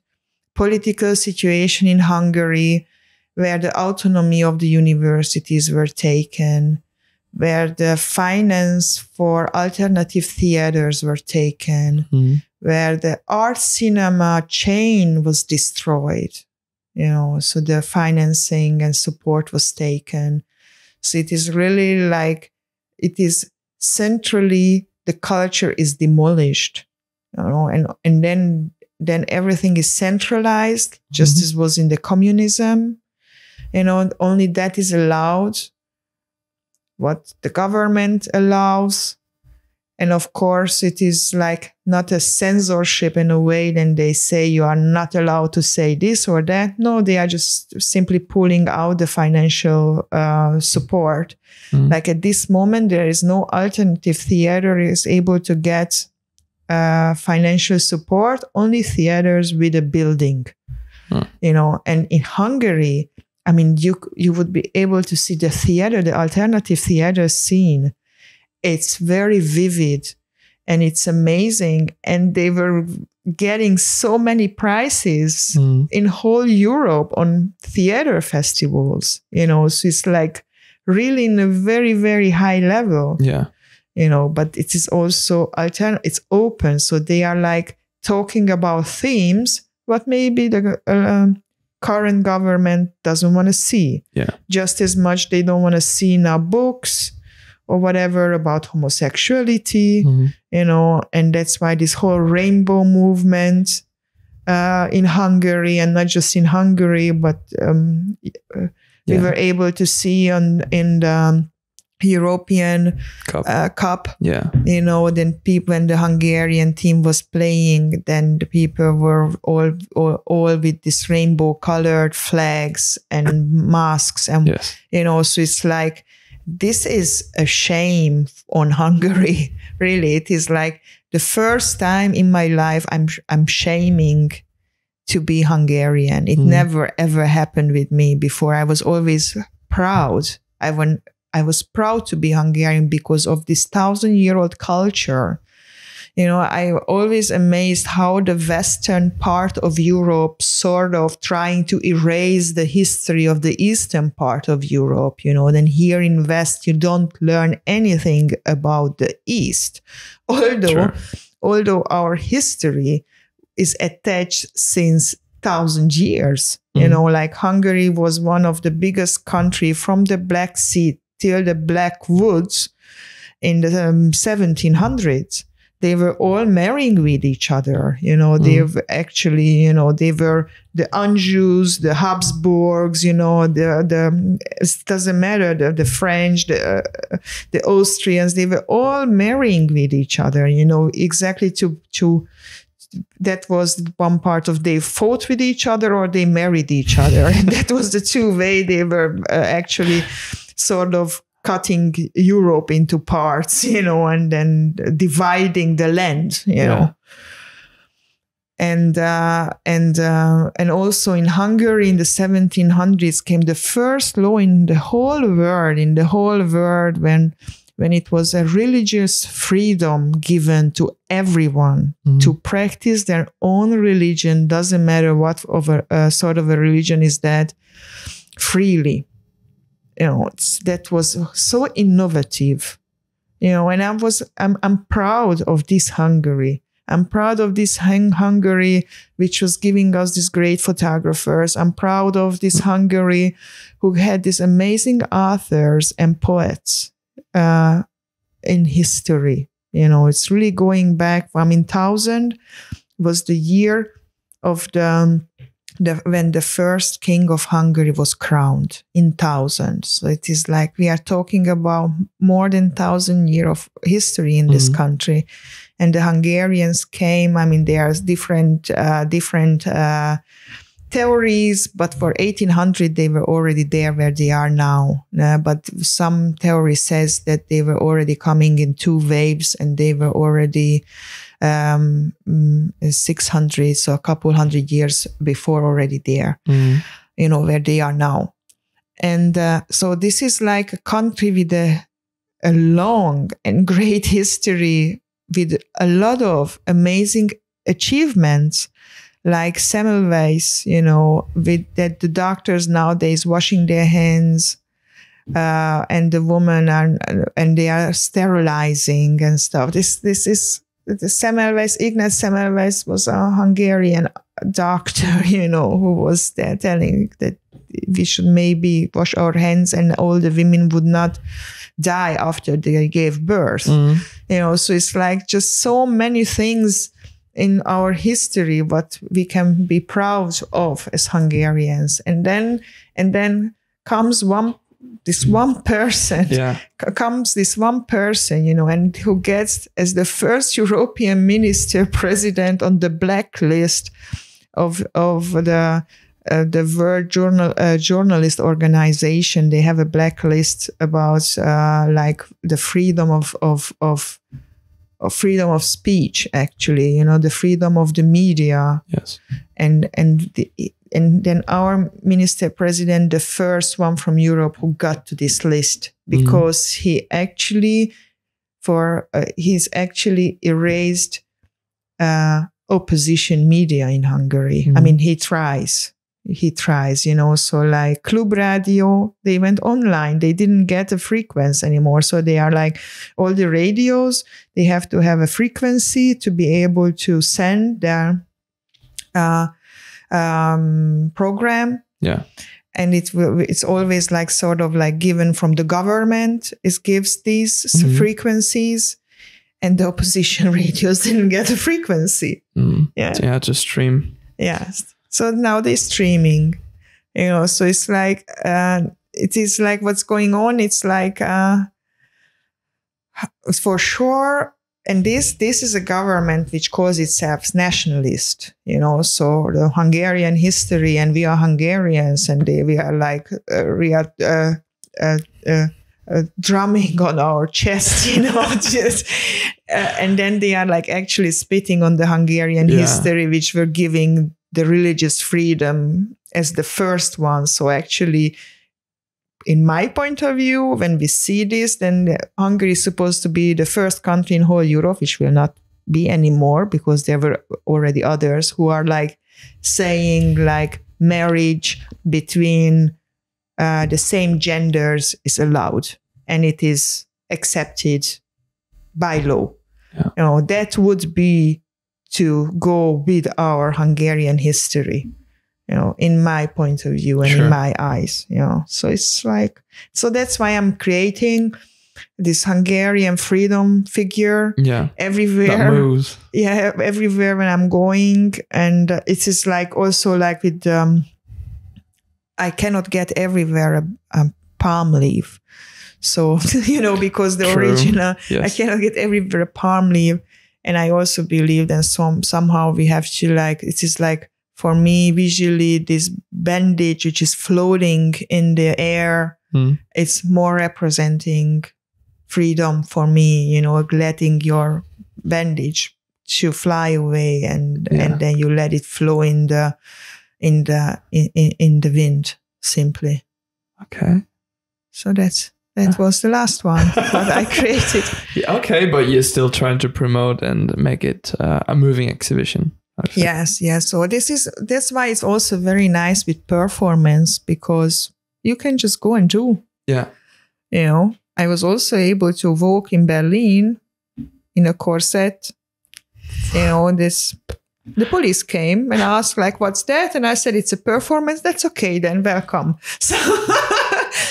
political situation in Hungary, where the autonomy of the universities were taken, where the finance for alternative theaters were taken, where the art cinema chain was destroyed, you know, so the financing and support was taken. So it is really like, it is centrally, the culture is demolished, you know, and then everything is centralized, just as was in the communism. You know, only that is allowed, what the government allows. And of course, it is like not a censorship in a way. Then they say you are not allowed to say this or that. No, they are just simply pulling out the financial support. Mm. Like at this moment, there is no alternative. Theater is able to get financial support, only theaters with a building, you know. And in Hungary, I mean, you would be able to see the theater, the alternative theater scene. It's very vivid and it's amazing. And they were getting so many prizes in whole Europe on theater festivals, you know. So it's like really in a very, very high level, yeah, you know. But it is also it's open. So they are like talking about themes, what maybe the current government doesn't want to see. Yeah. Just as much they don't want to see in our books or whatever about homosexuality, you know. And that's why this whole rainbow movement in Hungary, and not just in Hungary, but we were able to see in the European Cup, yeah, you know. Then people, when the Hungarian team was playing, then the people were all with this rainbow colored flags and masks, and you know. So it's like, this is a shame on Hungary, really. It is like the first time in my life I'm shaming to be Hungarian. It never ever happened with me before. I was always proud. I was proud to be Hungarian because of this 1,000-year-old culture. You know, I'm always amazed how the Western part of Europe sort of trying to erase the history of the Eastern part of Europe, you know. Then here in West, you don't learn anything about the East. Although our history is attached since 1,000 years, you know, like Hungary was one of the biggest country from the Black Sea till the Black Woods in the 1700s. They were all marrying with each other, you know. They've actually, you know, they were the Anjous, the Habsburgs, you know, it doesn't matter, the French, the Austrians, they were all marrying with each other, you know, exactly to that was one part of they fought with each other or they married each other. And that was the two way they were actually sort of cutting Europe into parts, you know, and then dividing the land, you know. And also in Hungary in the 1700s came the first law in the whole world, when it was a religious freedom given to everyone to practice their own religion, doesn't matter what of a sort of a religion is that, freely. You know, that was so innovative, you know. And I'm proud of this Hungary. I'm proud of this Hungary, which was giving us these great photographers. I'm proud of this Hungary who had these amazing authors and poets in history. You know, it's really going back. I mean, 1000 was the year of when the first king of Hungary was crowned in 1000. So it is like we are talking about more than 1,000 years of history in this country. And the Hungarians came, I mean, there are different theories, but for 1800 they were already there where they are now. But some theory says that they were already coming in two waves, and they were already 600, so a couple hundred years before already there, you know, where they are now. And so this is like a country with a long and great history, with a lot of amazing achievements, like Semmelweis, you know, with that the doctors nowadays washing their hands, and the women are, and they are sterilizing and stuff. This is Ignaz Semmelweis was a Hungarian doctor, you know, who was there telling that we should maybe wash our hands and all the women would not die after they gave birth. You know, so it's like just so many things in our history what we can be proud of as Hungarians. And then comes one this one person comes this one person, you know, and who gets as the first European president on the blacklist of the World Journalist Organization. They have a blacklist about like the freedom of freedom of speech, actually, you know, the freedom of the media. Yes. And then our president, the first one from Europe who got to this list, because he actually erased opposition media in Hungary. I mean, he tries. He tries, you know, so like Club Radio, they went online. They didn't get a frequency anymore. So they are like all the radios, they have to have a frequency to be able to send their program. Yeah. And it's always like sort of like given from the government. It gives these frequencies, and the opposition radios didn't get a frequency. Yeah, to stream. Yes. So now they're streaming, you know, so it's like, it is like what's going on. It's like, for sure. And this is a government which calls itself nationalist, you know, so the Hungarian history, and we are Hungarians, and we are like, drumming on our chest, you know, and then they are like actually spitting on the Hungarian history, which were giving the religious freedom as the first one. So actually, in my point of view, when we see this, then Hungary is supposed to be the first country in whole Europe, which will not be anymore, because there were already others who are like saying like marriage between the same genders is allowed, and it is accepted by law. Yeah. You know, that would be to go with our Hungarian history, you know, in my point of view and in my eyes, you know. So it's like, so that's why I'm creating this Hungarian freedom figure everywhere. That moves. Yeah, everywhere when I'm going. And it is like also like with... I cannot get everywhere a palm leaf. So, you know, because the original, I cannot get everywhere a palm leaf. And I also believe that somehow we have to like, it is like for me, visually, this bandage, which is floating in the air, it's more representing freedom for me, you know, letting your bandage to fly away, and then you let it flow in the, in the wind, simply. Okay, so that was the last one that I created. Yeah, okay, but you're still trying to promote and make it a moving exhibition. Actually. Yes, yes. So that's why it's also very nice with performance, because you can just go and do. Yeah, you know, I was also able to walk in Berlin in a corset. You know, this. The police came and asked, like, what's that? And I said, it's a performance. That's okay, then welcome. So,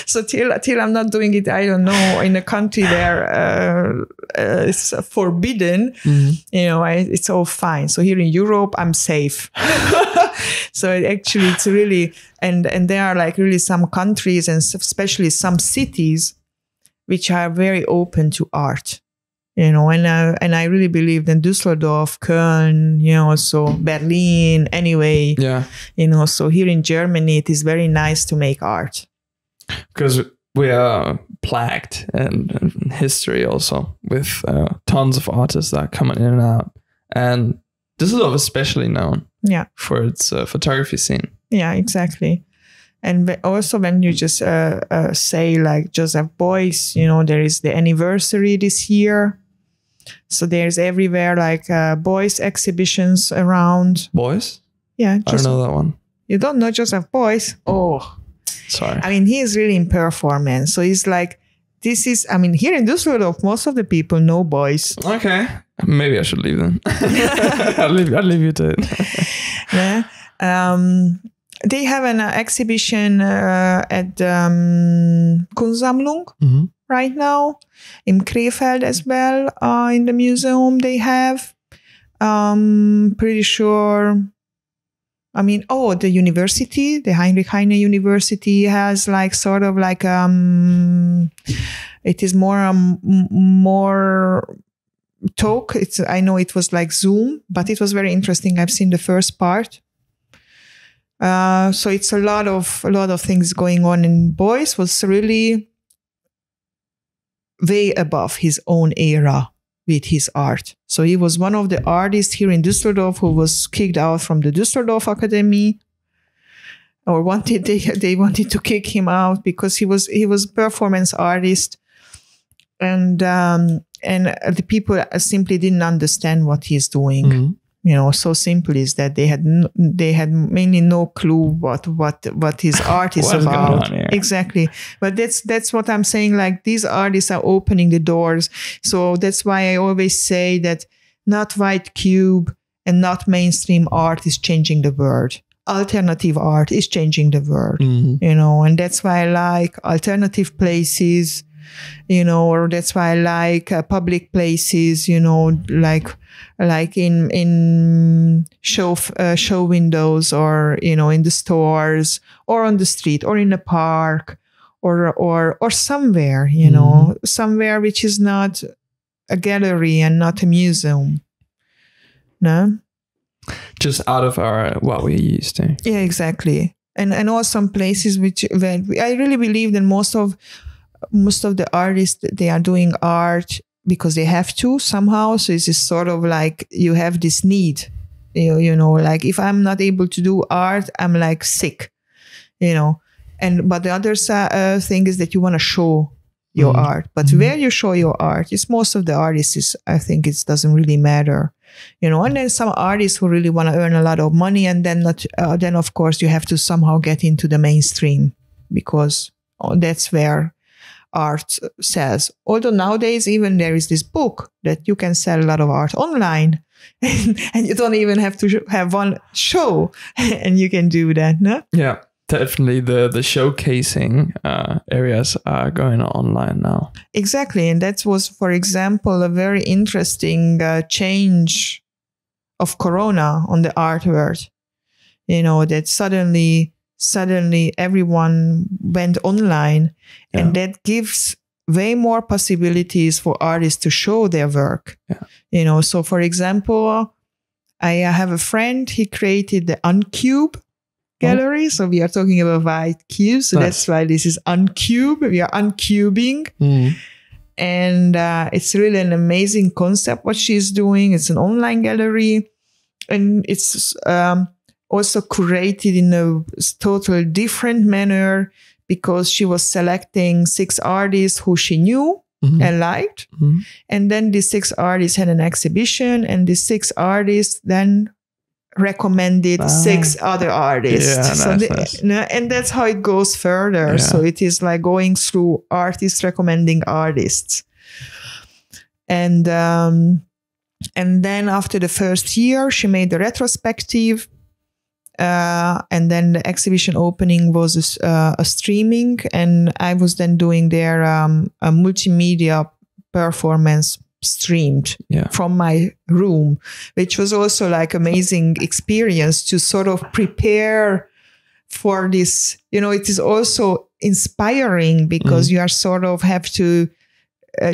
so till I'm not doing it, I don't know, in a country where it's forbidden, you know, it's all fine. So here in Europe, I'm safe. So it actually, it's really, and there are like really some countries, and especially some cities, which are very open to art. You know, and I really believed in Düsseldorf, Köln, you know, so Berlin, anyway. Yeah. You know, so here in Germany, it is very nice to make art. Because we are plagued in history also with tons of artists that are coming in and out. And Düsseldorf is especially known for its photography scene. Yeah, exactly. And also when you just say like Joseph Beuys, you know, there is the anniversary this year. So there's everywhere like Beuys exhibitions around. Beuys? Yeah. Joseph. I don't know that one. You don't know Joseph Beuys? Oh. Sorry. I mean, he is really in performance. So he's like, this is, I mean, here in Düsseldorf, most of the people know Beuys. Okay. Maybe I should leave then. I'll leave you to it. Yeah. They have an exhibition at Kunstsammlung right now, in Krefeld as well, in the museum they have. Pretty sure I mean, oh, the university, the Heinrich Heine University has like sort of like, it is more, more talk. It's, I know it was like Zoom, but it was very interesting. I've seen the first part. So it's a lot of things going on, and Beuys was really way above his own era with his art. So he was one of the artists here in Düsseldorf who was kicked out from the Düsseldorf Academy, or wanted, they wanted to kick him out because he was a performance artist, and the people simply didn't understand what he's doing. Mm-hmm. You know, so simple is that they had mainly no clue what his art is about. Exactly. But that's what I'm saying. Like, these artists are opening the doors. So that's why I always say that not white cube and not mainstream art is changing the world. Alternative art is changing the world, mm-hmm. you know, and that's why I like alternative places, you know, or that's why I like public places, you know, like in show windows, or, you know, in the stores, or on the street, or in a park, or somewhere, you know, somewhere which is not a gallery and not a museum. No, just out of our what we're used to. Yeah, exactly. And also some places which, where I really believe that most of the artists, they are doing art because they have to somehow. So it's just sort of like you have this need, you know, like if I'm not able to do art, I'm like sick, you know. And but the other thing is that you want to show your art, but where you show your art is most of the artists is, I think it doesn't really matter, you know. And then some artists who really want to earn a lot of money, and then not then of course you have to somehow get into the mainstream, because that's where art sells. Although nowadays even there is this book that you can sell a lot of art online, and you don't even have to have one show, and you can do that. No, yeah, definitely. The showcasing areas are going online now. Exactly, and that was, for example, a very interesting change of Corona on the art world. You know, that suddenly everyone went online, and that gives way more possibilities for artists to show their work. Yeah. You know, so for example, I have a friend, he created the Uncube gallery. So we are talking about white cubes. So that's why this is Uncube. We are uncubing. And it's really an amazing concept what she's doing. It's an online gallery, and it's, also curated in a totally different manner, because she was selecting 6 artists who she knew and liked. And then these 6 artists had an exhibition, and these 6 artists then recommended 6 other artists. Yeah, so nice. And that's how it goes further. Yeah. So it is like going through artists recommending artists. And then after the first year, she made the retrospective. And then the exhibition opening was a streaming, and I was then doing their a multimedia performance streamed from my room, which was also like amazing experience to sort of prepare for this. You know, it is also inspiring, because you are sort of have to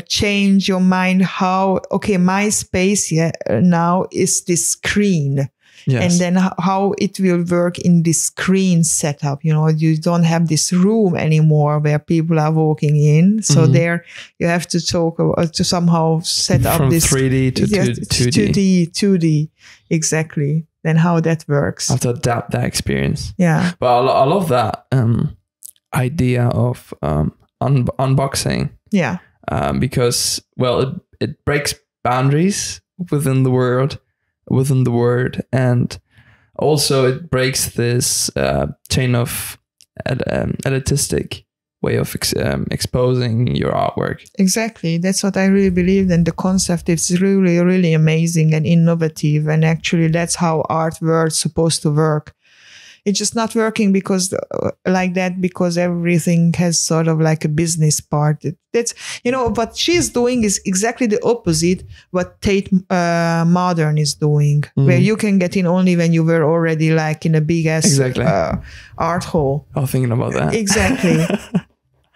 change your mind how, okay, my space now is this screen. Yes. And then how it will work in this screen setup. You know, you don't have this room anymore where people are walking in. So there you have to talk to somehow set up this. From 3D to 2D. 2D, exactly. Then how that works. I have to adapt that experience. Yeah. But I love that idea of unboxing. Yeah. Because, well, it breaks boundaries within the word, and also it breaks this chain of elitistic way of exposing your artwork. Exactly, that's what I really believed, and the concept is really, really amazing and innovative, and actually that's how art world's supposed to work. it's just not working because like that, because everything has sort of like a business part. That's, you know, what she's doing is exactly the opposite what Tate Modern is doing, where you can get in only when you were already like in a big ass art hall. Oh, thinking about that. Exactly.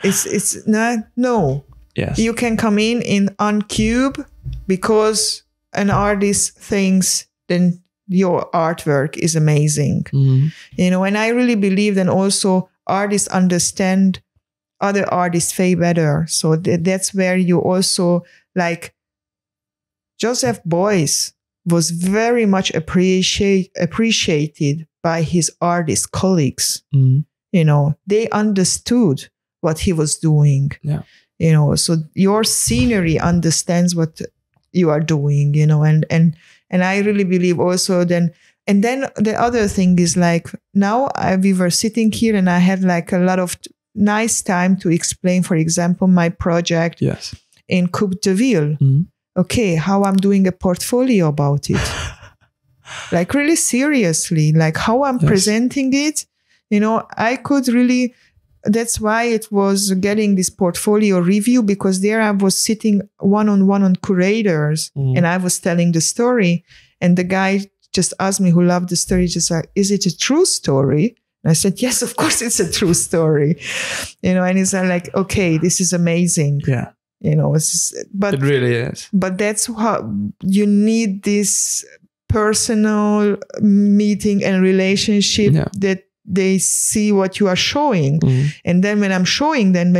It's not, no. Yes. You can come in Uncube because an artist thinks then your artwork is amazing. Mm-hmm. You know, and I really believe then also artists understand other artists way better. So that's where you also like Joseph Beuys was very much appreciated by his artist colleagues. Mm-hmm. You know, they understood what he was doing. Yeah. You know, so your scenery understands what you are doing, you know, and I really believe also then, and then the other thing is like, now we were sitting here and I had like a lot of nice time to explain, for example, my project in Coup de Ville. Mm-hmm. Okay, how I'm doing a portfolio about it. Like really seriously, like how I'm presenting it, you know, I could really... That's why it was getting this portfolio review, because there I was sitting one-on-one on curators and I was telling the story, and the guy just asked me, who loved the story, just like, is it a true story? And I said, yes, of course it's a true story. You know, and he's like, okay, this is amazing. Yeah. You know, it's, but it really is. But that's how you need this personal meeting and relationship that they see what you are showing. And then when I'm showing them,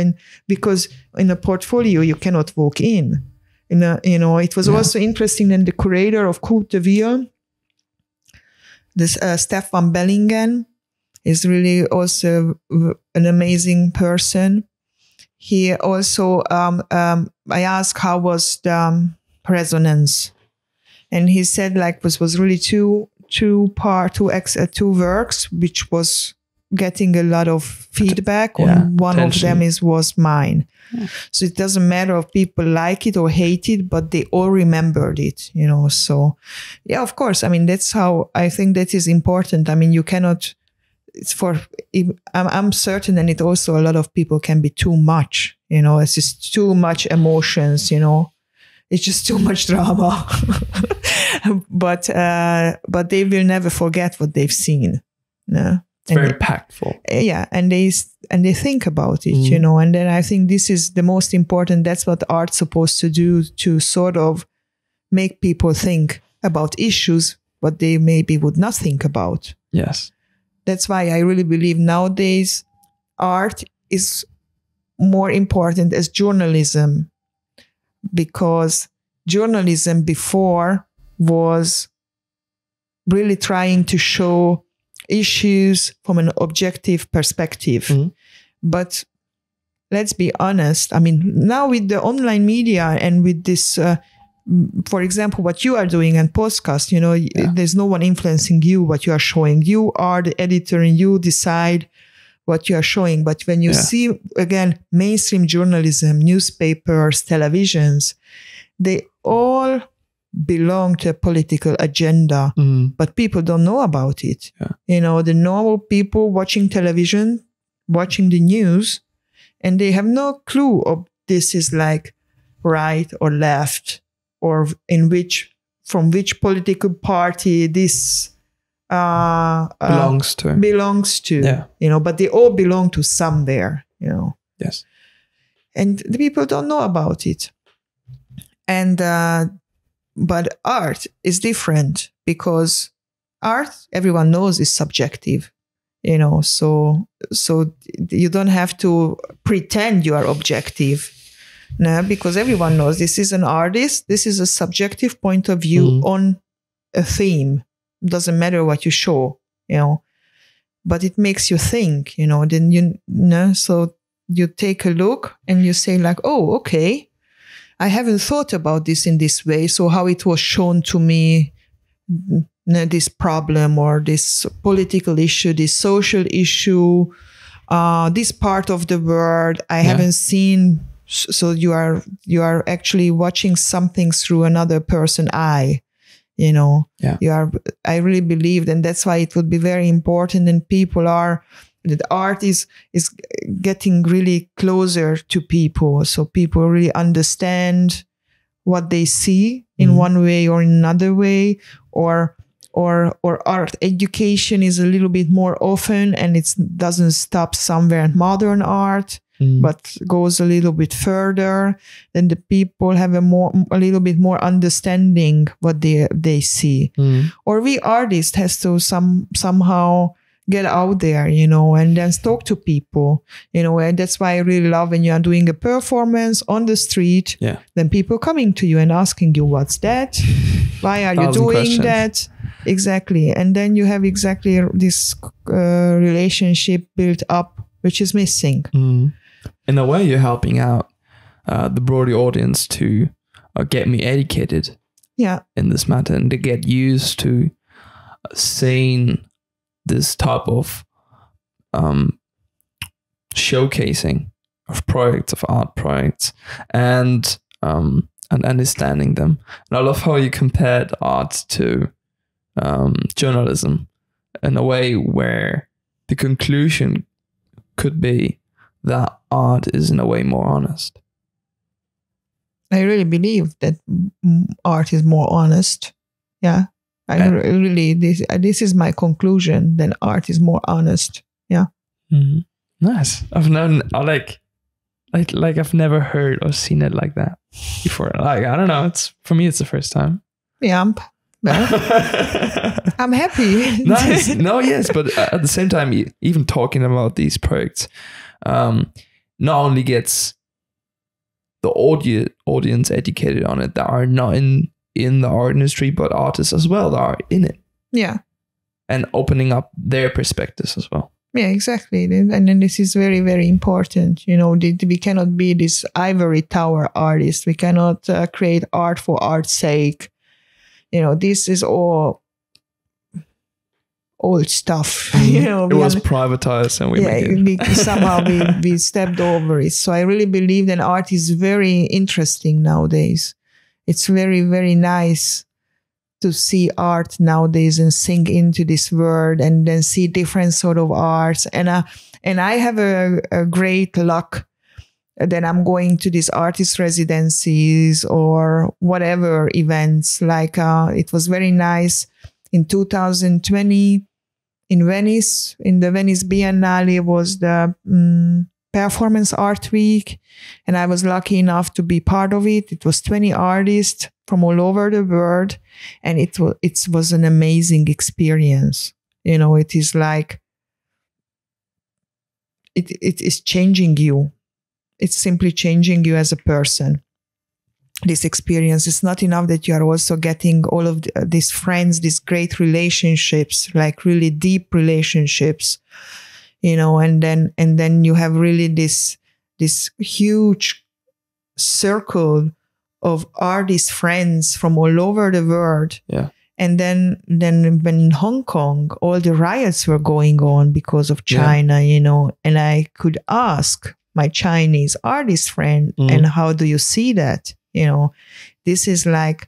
because in a portfolio, you cannot walk in. You know, it was also interesting that the curator of Coup de Ville, this Stefan Bellingen, is really also an amazing person. He also, I asked how was the resonance. And he said like, was really two works which was getting a lot of feedback. One of them was mine. So it doesn't matter if people like it or hate it, but they all remembered it, you know. So yeah, of course, I mean, that's how I think that is important. I mean, you cannot, it's for, I'm certain, and it also a lot of people can be too much, you know, it's just too much emotions, you know, it's just too much drama. But they will never forget what they've seen. No? It's very impactful. Yeah, and they think about it, you know. And then I think this is the most important. That's what art's supposed to do, to sort of make people think about issues what they maybe would not think about. Yes. That's why I really believe nowadays art is more important as journalism, because journalism before was really trying to show issues from an objective perspective. But let's be honest. I mean, now with the online media and with this, for example, what you are doing and podcast, you know, there's no one influencing you, what you are showing. You are the editor and you decide what you are showing. But when you see, again, mainstream journalism, newspapers, televisions, they all belong to a political agenda, but people don't know about it. You know, the normal people watching television, watching the news, and they have no clue of this is like right or left, or in which, from which political party this belongs to. You know, but they all belong to somewhere, you know. Yes. And the people don't know about it. And but art is different, because art, everyone knows, is subjective, you know, so you don't have to pretend you are objective, no, because everyone knows this is an artist, this is a subjective point of view on a theme. It doesn't matter what you show, you know, but it makes you think, you know, then so you take a look and you say like, oh, okay, I haven't thought about this in this way. So how it was shown to me, this problem or this political issue, this social issue, this part of the world I haven't seen. So you are actually watching something through another person's eye, you know, you are, I really believed, and that's why it would be very important. And people are, that art is getting really closer to people. So people really understand what they see in one way or in another way, or art education is a little bit more often, and it doesn't stop somewhere in modern art, but goes a little bit further. Then the people have a little bit more understanding what they see. Or we artists has to somehow get out there, you know, and then talk to people, you know. And that's why I really love when you are doing a performance on the street, then people coming to you and asking you, what's that? Why are you doing that? Exactly. And then you have exactly this relationship built up, which is missing. In a way, you're helping out the broader audience to get me educated in this matter, and to get used to seeing this type of showcasing of projects, of art projects, and understanding them. And I love how you compared art to journalism, in a way where the conclusion could be that art is in a way more honest. I really believe that art is more honest. Yeah. This is my conclusion, that art is more honest. Yeah. Nice. I've never heard or seen it like that before. Like, I don't know. It's, for me, it's the first time. Yeah. Well, I'm happy. Nice. No, yes. But at the same time, even talking about these projects, not only gets the audience educated on it, that are not in the art industry, but artists as well that are in it. Yeah. And opening up their perspectives as well. Yeah, exactly. And then this is very, very important. You know, we cannot be this ivory tower artist. We cannot create art for art's sake. You know, this is all old stuff. You know, it was privatized, and we stepped over it. So I really believe that art is very interesting nowadays. It's very, very nice to see art nowadays and sink into this world, and then see different sort of arts. And I have a great luck that I'm going to these artist residencies or whatever events. Like it was very nice in 2020 in Venice. In the Venice Biennale was the Performance Art Week, and I was lucky enough to be part of it. It was 20 artists from all over the world, and it was an amazing experience. You know, it is like it is changing you. It's simply changing you as a person. This experience, it's not enough that you are also getting all of these friends, these great relationships, like really deep relationships. You know, and then you have really this huge circle of artist friends from all over the world. Yeah. And then when in Hong Kong, all the riots were going on because of China, you know, and I could ask my Chinese artist friend, and how do you see that? You know, this is like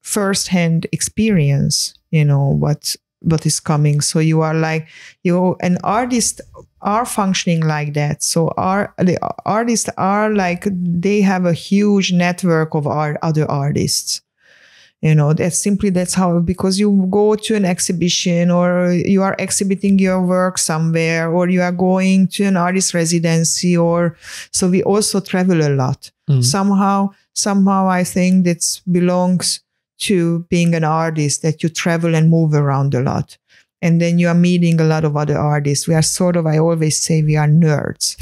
firsthand experience, you know, what is coming. So you are like, and artists are functioning like that. So the artists are like, they have a huge network of other artists. You know, that's how, because you go to an exhibition, or you are exhibiting your work somewhere, or you are going to an artist residency, or so we also travel a lot. Somehow I think that belongs to being an artist, that you travel and move around a lot. And then you are meeting a lot of other artists. We are sort of, I always say, we are nerds.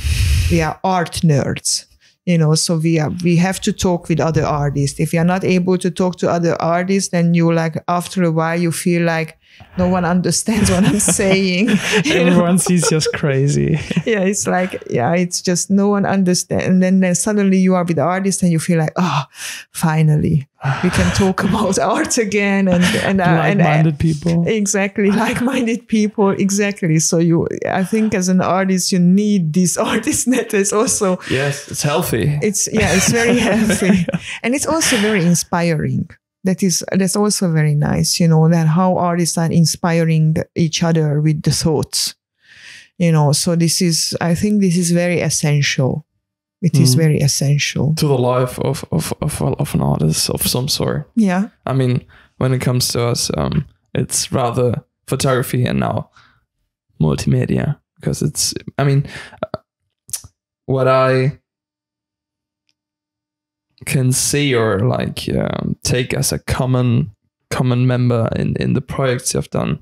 We are art nerds, you know, so we have to talk with other artists. If you are not able to talk to other artists, then you after a while, you feel like no one understands what I'm saying. Everyone sees you as crazy. Yeah, it's like, yeah, it's just no one understands. And then suddenly you are with artists and you feel like, oh, finally, we can talk about art again. And like-minded people. Exactly, like-minded people, exactly. So I think as an artist, you need this artist network also. Yes, it's healthy. It's very healthy. And it's also very inspiring. That's also very nice, you know, that how artists are inspiring each other with the thoughts, you know. So this is, I think this is very essential. It is very essential. To the life of an artist of some sort. Yeah. I mean, when it comes to us, it's rather photography and now multimedia, because it's, I mean, what I can see or like take as a common member in the projects you've done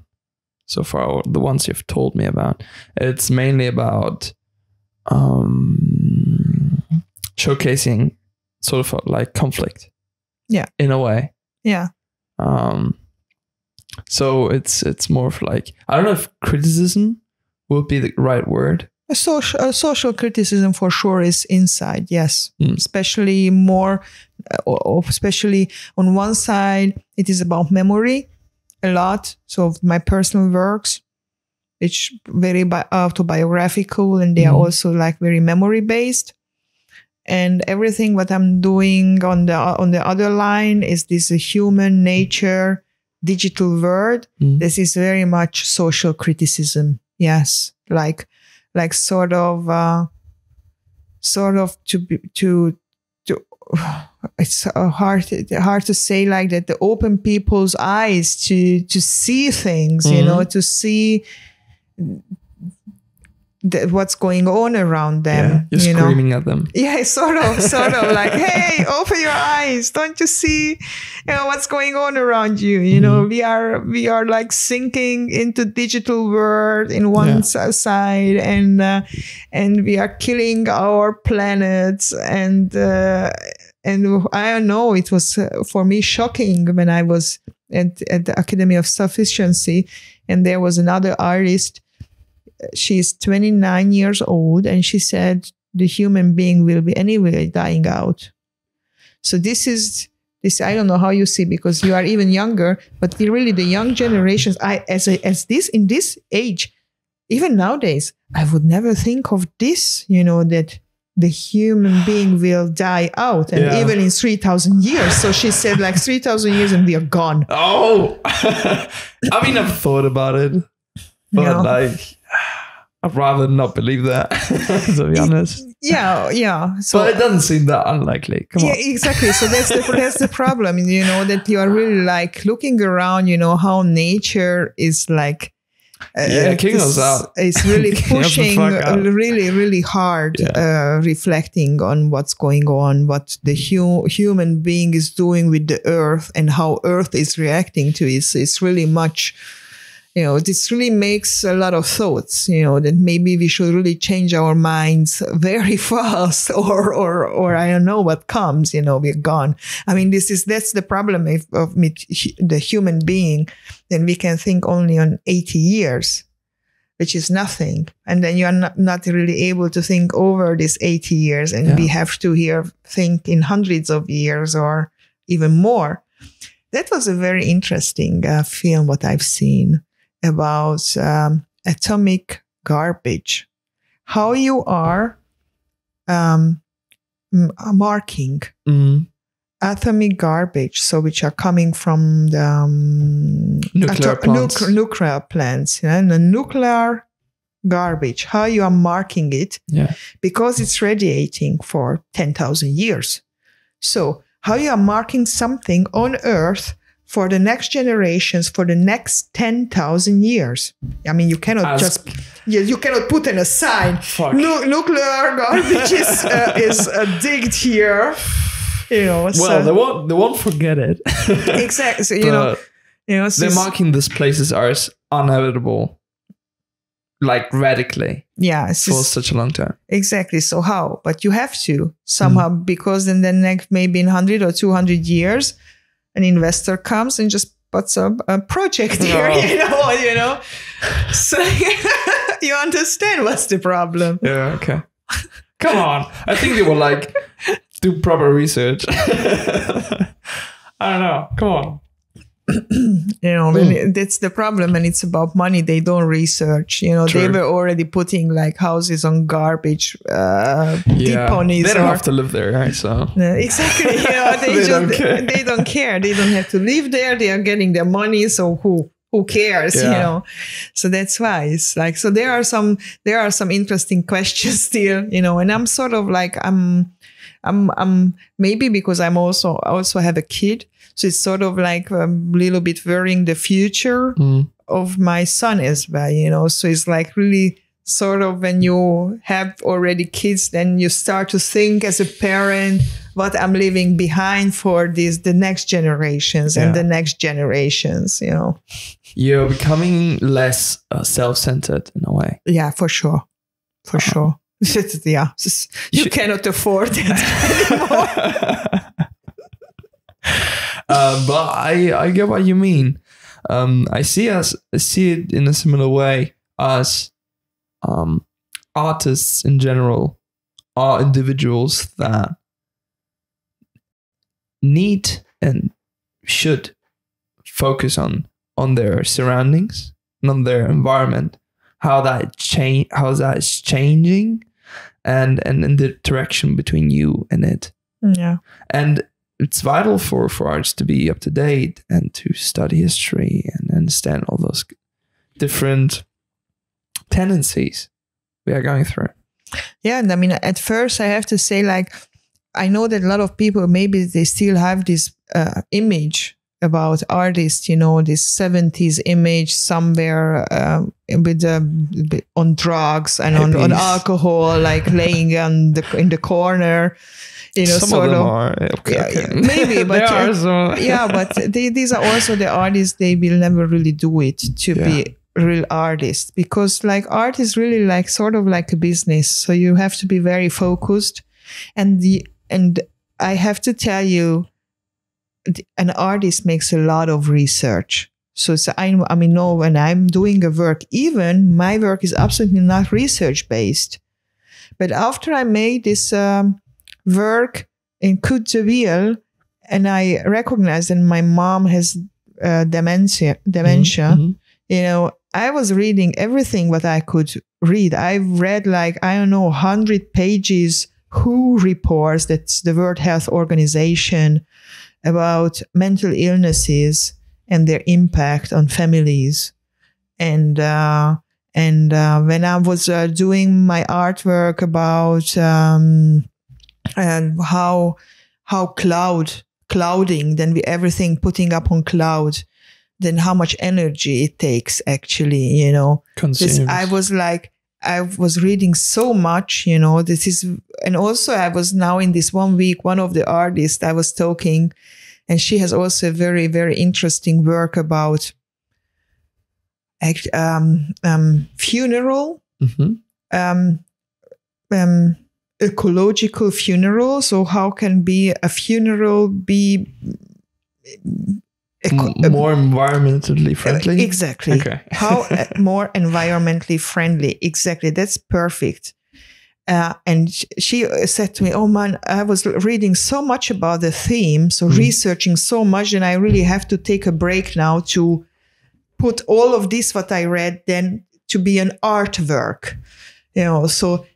so far, or the ones you've told me about, it's mainly about showcasing sort of like conflict, yeah, in a way, yeah. So it's more of like, I don't know if criticism would be the right word. A social criticism for sure is inside, yes. Especially more, especially on one side, it is about memory a lot. So my personal works, which very autobiographical, and they are also like very memory based. And everything what I'm doing on the other line is this human nature, digital world. This is very much social criticism. Yes, like sort of to it's hard to say like that, to open people's eyes to see things, you know, to see what's going on around them. Yeah, you're screaming at them. Yeah, sort of like, hey, open your eyes, don't you see, you know, what's going on around you? You know, we are like sinking into digital world in one side, and we are killing our planets, and I don't know, it was for me shocking when I was at the Academy of Sufficiency, and there was another artist. She's 29 years old, and she said the human being will be anyway dying out. So this is I don't know how you see, because you are even younger, but really the young generations, in this age, even nowadays, I would never think of this, you know, that the human being will die out, and even in 3,000 years. So she said like 3,000 years and we are gone. Oh, I mean, I've thought about it, but like, I'd rather not believe that, to be honest. Yeah, yeah. So, but it doesn't seem that unlikely. Come on. Yeah, exactly. So that's the problem, you know, that you are really like looking around, you know, how nature is like... kicking us out. It's really pushing really, really hard, reflecting on what's going on, what the human being is doing with the earth, and how earth is reacting to it. So it's really much... You know, this really makes a lot of thoughts, you know, that maybe we should really change our minds very fast, or I don't know what comes, you know, we're gone. I mean, that's the problem of the human being. Then we can think only on 80 years, which is nothing. And then you are not really able to think over this 80 years. And we have to think in hundreds of years or even more. That was a very interesting film what I've seen, about atomic garbage, how you are marking atomic garbage, so which are coming from the nuclear plants, you know, and the nuclear garbage, how you are marking it, because it's radiating for 10,000 years. So how you are marking something on Earth for the next generations, for the next 10,000 years. I mean, you cannot you cannot put in a sign, nuclear garbage is digged here, you know. Well, so they won't forget it. Exactly. So, you know, they're marking these places are uninhabitable, like radically. Yeah, for such a long time. Exactly. So how? But you have to somehow, because in the next maybe in 100 or 200 years. An investor comes and just puts up a project here, you know. So you understand what's the problem. Yeah, okay. Come on. I think they will like do proper research. I don't know. Come on. And that's the problem. And it's about money. They don't research. You know, they were already putting like houses on garbage deponies. They don't have to live there, right? So exactly. You know, they they don't care. They don't have to live there. They are getting their money. So who cares? Yeah. You know. So that's why it's like. So there are some interesting questions still. You know, and I'm sort of like I'm maybe because I'm also have a kid. So it's sort of like a little bit worrying the future of my son as well, you know. So it's like really sort of when you have already kids, then you start to think as a parent what I'm leaving behind for the next generations and the next generations, you know. You're becoming less self-centered in a way. Yeah, for sure. For sure. Yeah. You cannot afford that anymore. But I get what you mean. I see it in a similar way as artists in general are individuals that need and should focus on their surroundings and on their environment, how that is changing, and in the interaction between you and it. Yeah. And it's vital for artists to be up to date and to study history and understand all those different tendencies we are going through. Yeah. And I mean, at first I have to say, like, I know that a lot of people, maybe they still have this image about artists, you know, this 70s image somewhere with on drugs and on alcohol, like laying in the corner. You know, maybe, but yeah, but these are also the artists. They will never really do it to be real artists, because like art is really like sort of like a business. So you have to be very focused, and I have to tell you, an artist makes a lot of research. So I mean, when I'm doing a work, even my work is absolutely not research based, but after I made this work in Coup de Ville, and I recognized that my mom has dementia. Mm-hmm. You know, I was reading everything what I could read. I've read like, I don't know, 100 pages WHO reports, that's the World Health Organization, about mental illnesses and their impact on families. And when I was doing my artwork about and how clouding, then everything putting up on cloud, then how much energy it takes actually, you know. I was reading so much, you know, and also I was now in this 1 week, one of the artists I was talking, and she has also a very, very interesting work about funeral, ecological funeral. So how can a funeral be more environmentally friendly? Exactly. Okay. How more environmentally friendly? Exactly. That's perfect. And she said to me, oh man, I was reading so much about the theme, so researching so much, and I really have to take a break now to put all of this what I read then to be an artwork, you know. So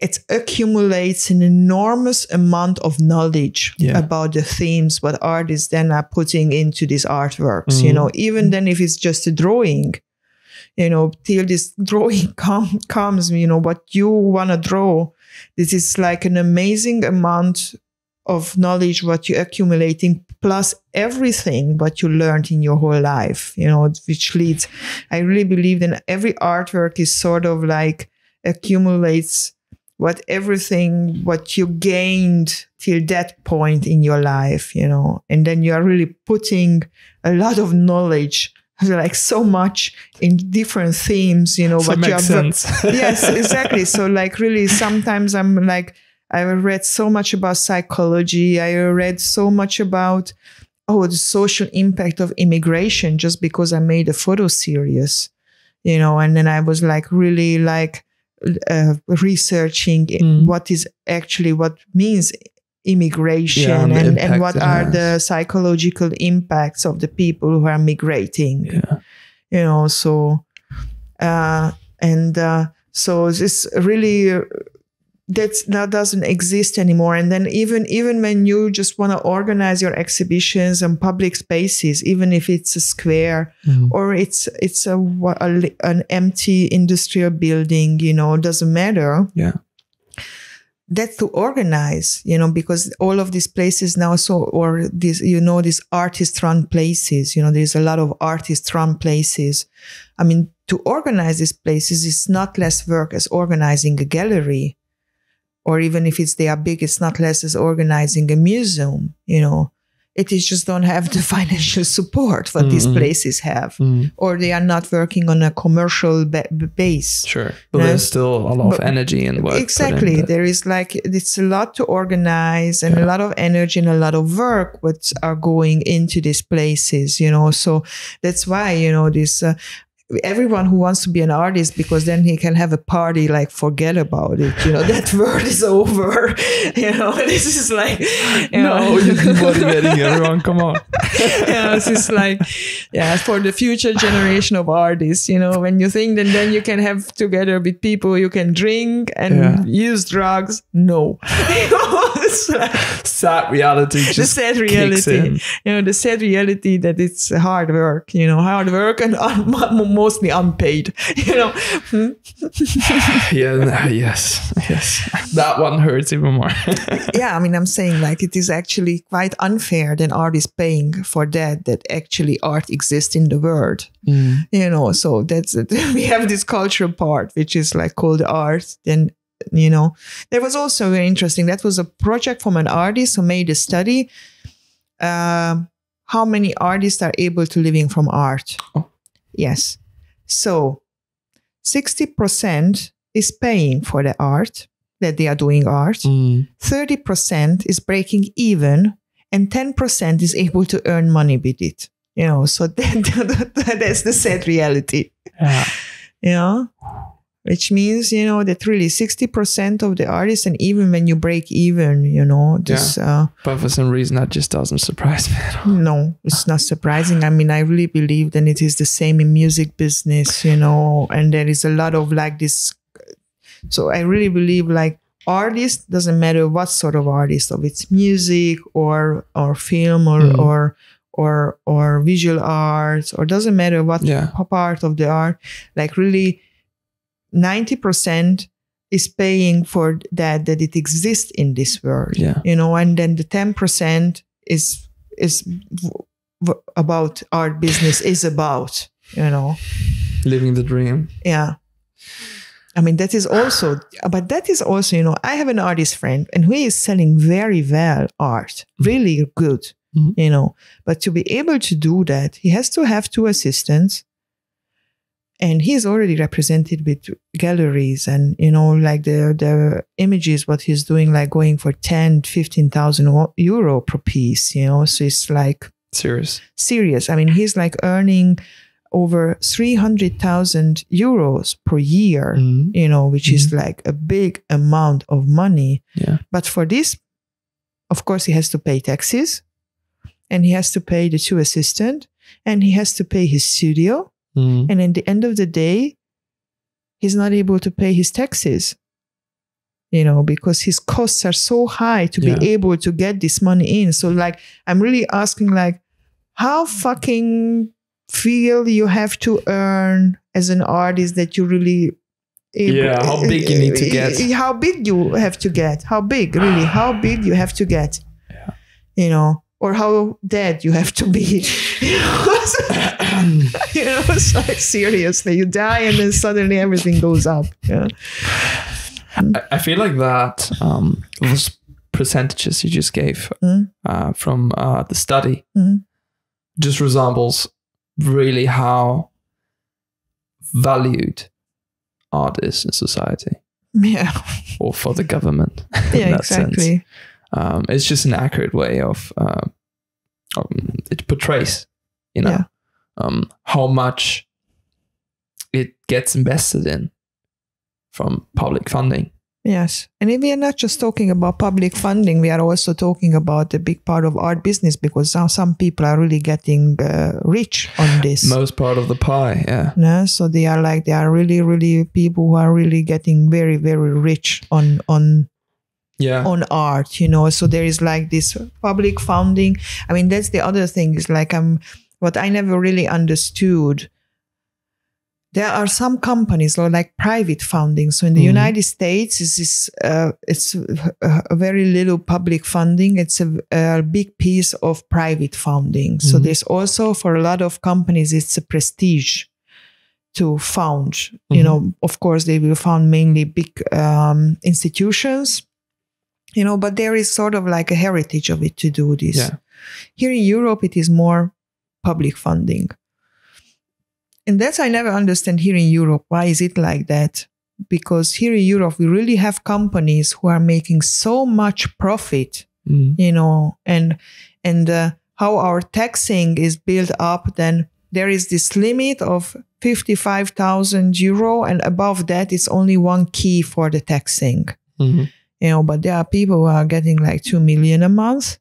it accumulates an enormous amount of knowledge about the themes what artists then are putting into these artworks, you know, even then if it's just a drawing, you know, till this drawing comes, you know, what you want to draw. This is like an amazing amount of knowledge what you're accumulating, plus everything what you learned in your whole life, you know, which leads, I really believe that every artwork is sort of like accumulates what you gained till that point in your life, you know, and then you are really putting a lot of knowledge, like so much in different themes, you know. So what you have done. Yes, exactly. So like really, sometimes I'm like, I read so much about psychology. I read so much about the social impact of immigration, just because I made a photo series, you know, and then I was like really like researching what means immigration and what are the psychological impacts of the people who are migrating, you know, so, so this really, that doesn't exist anymore. And then even when you just want to organize your exhibitions in public spaces, even if it's a square or it's an empty industrial building, you know, it doesn't matter. Yeah. That's to organize, you know, because all of these places now, you know, these artist-run places, you know, there's a lot of artist-run places. I mean, to organize these places is not less work as organizing a gallery, or even if it's they are big, it's not less as organizing a museum, you know. It is just don't have the financial support that these places have, or they are not working on a commercial base. Sure, but there's still a lot of energy and work. Exactly, there is like it's a lot to organize and a lot of energy and a lot of work which are going into these places. You know, so that's why you know this. Everyone who wants to be an artist, because then he can have a party, like forget about it, you know, that word is over, you know, this is like, you know, you keep motivating everyone, come on. This is like, for the future generation of artists, you know, when you think that then you can have together with people, you can drink and use drugs, no. Sad reality just the sad reality in. You know, the sad reality that it's hard work, you know, hard work and mostly unpaid, you know. Yes, that one hurts even more. I mean, I'm saying like it is actually quite unfair that art is paying for that actually art exists in the world, you know, so that's it. We have this cultural part which is like called art. Then you know, there was also very interesting, that was a project from an artist who made a study how many artists are able to living from art. Yes, so 60% is paying for the art that they are doing art, 30% is breaking even, and 10% is able to earn money with it, you know, so that's the sad reality. You know, which means, you know, that really 60% of the artists, and even when you break even, you know, this... but for some reason, that just doesn't surprise me at all. No, it's not surprising. I mean, I really believe that it is the same in music business, you know, and there is a lot of like this. So I really believe like artists, doesn't matter what sort of artist, if it's music or film or visual arts, or doesn't matter what part of the art, like really... 90% is paying for that it exists in this world, you know, and then the 10% is about art business is about, you know, living the dream. I mean, that is also, but that is also, you know, I have an artist friend and he is selling very well art, really good, you know, but to be able to do that, he has to have two assistants. And he's already represented with galleries and, you know, like the images, what he's doing, like going for 10, 15,000 euro per piece, you know, so it's like... Serious. Serious. I mean, he's like earning over 300,000 euros per year, you know, which is like a big amount of money. But for this, of course, he has to pay taxes and he has to pay the two assistants and he has to pay his studio. And at the end of the day, he's not able to pay his taxes, you know, because his costs are so high to be able to get this money in. So like, I'm really asking like, how fucking feel you have to earn as an artist that you really... how big you need to get. How big you have to get. How big, really, how big you have to get, you know. Or how dead you have to be. You know, it's like seriously, you die and then suddenly everything goes up. Yeah. I feel like that, those percentages you just gave from the study just resembles really how valued art is in society. Or for the government. Exactly. Sense. It's just an accurate way of it portrays, you know, how much it gets invested in from public funding Yes. And we are not just talking about public funding. We are also talking about a big part of art business, because now some people are really getting rich on this. Most part of the pie, yeah. No? So they are like, they are really, really people who are really getting very, very rich on art, you know. So there is like this public funding. I mean, that's the other thing is like, what I never really understood. There are some companies or like private funding. So in the United States, it's a very little public funding. It's a big piece of private funding. So there's also for a lot of companies, it's a prestige to found. You know, of course, they will found mainly big institutions, you know, but there is sort of like a heritage of it to do this. Yeah. Here in Europe, it is more public funding. And that's, I never understand here in Europe. Why is it like that? Because here in Europe, we really have companies who are making so much profit, you know, and how our taxing is built up. Then there is this limit of 55,000 euro. And above that, it's only one key for the taxing, you know, but there are people who are getting like 2 million a month.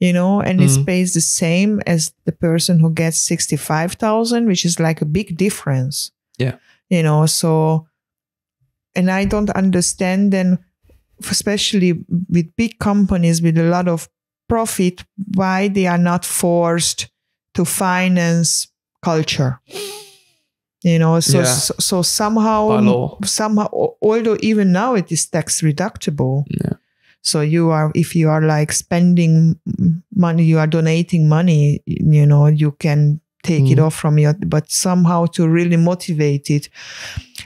You know, and it pays the same as the person who gets 65,000, which is like a big difference. Yeah. You know, so, and I don't understand then, especially with big companies with a lot of profit, why they are not forced to finance culture. You know, so, yeah. so somehow, although even now it is tax deductible. Yeah. So you are, if you are like spending money, you are donating money, you know, you can take it off from your, but somehow to really motivate it.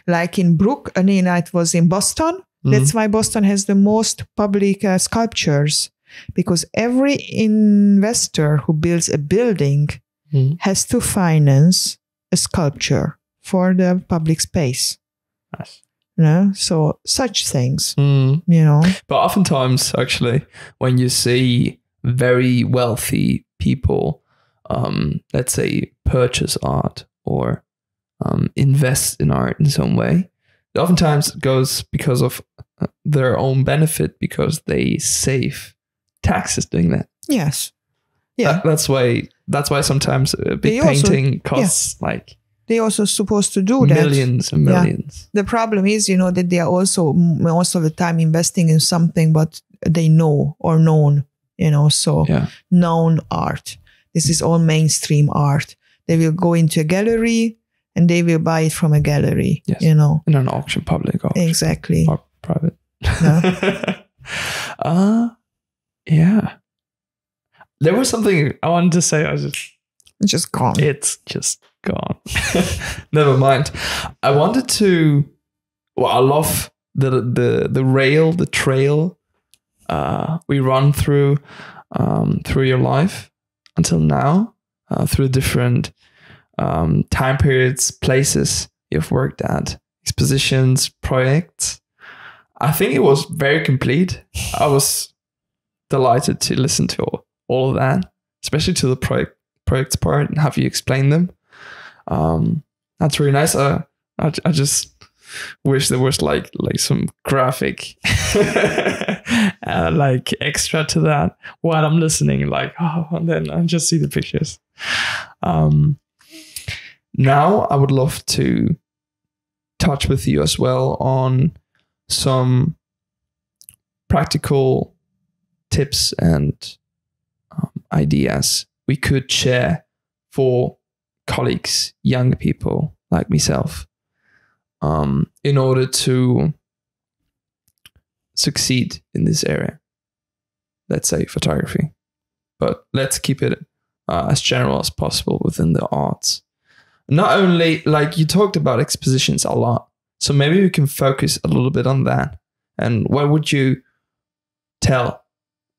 Like in it was in Boston. That's why Boston has the most public sculptures, because every investor who builds a building has to finance a sculpture for the public space. Nice. No, so such things, you know. But oftentimes, actually, when you see very wealthy people, let's say, purchase art or invest in art in some way, it oftentimes goes because of their own benefit, because they save taxes doing that. Yes, yeah. That's why sometimes a big painting costs like. They also supposed to do that. Millions and millions. Yeah. The problem is, you know, that they are also most of the time investing in something, but they know or known, you know, so known art. This is all mainstream art. They will go into a gallery and they will buy it from a gallery, you know. In an auction, public auction. Exactly. Or private. No? Yeah. There was something I wanted to say. I was just gone. It's just gone. Never mind. I wanted to. Well, I love the trail we run through through your life until now, through different time periods, places you've worked at, expositions, projects. I think it was very complete. I was delighted to listen to all of that, especially to the projects part and have you explain them. That's really nice. I just wish there was like some graphic like extra to that while I'm listening, like, oh, and then I just see the pictures. Now I would love to touch with you as well on some practical tips and ideas we could share for colleagues, young people like myself, in order to succeed in this area, let's say photography, but let's keep it as general as possible within the arts. Not only, like you talked about expositions a lot, so maybe we can focus a little bit on that. And what would you tell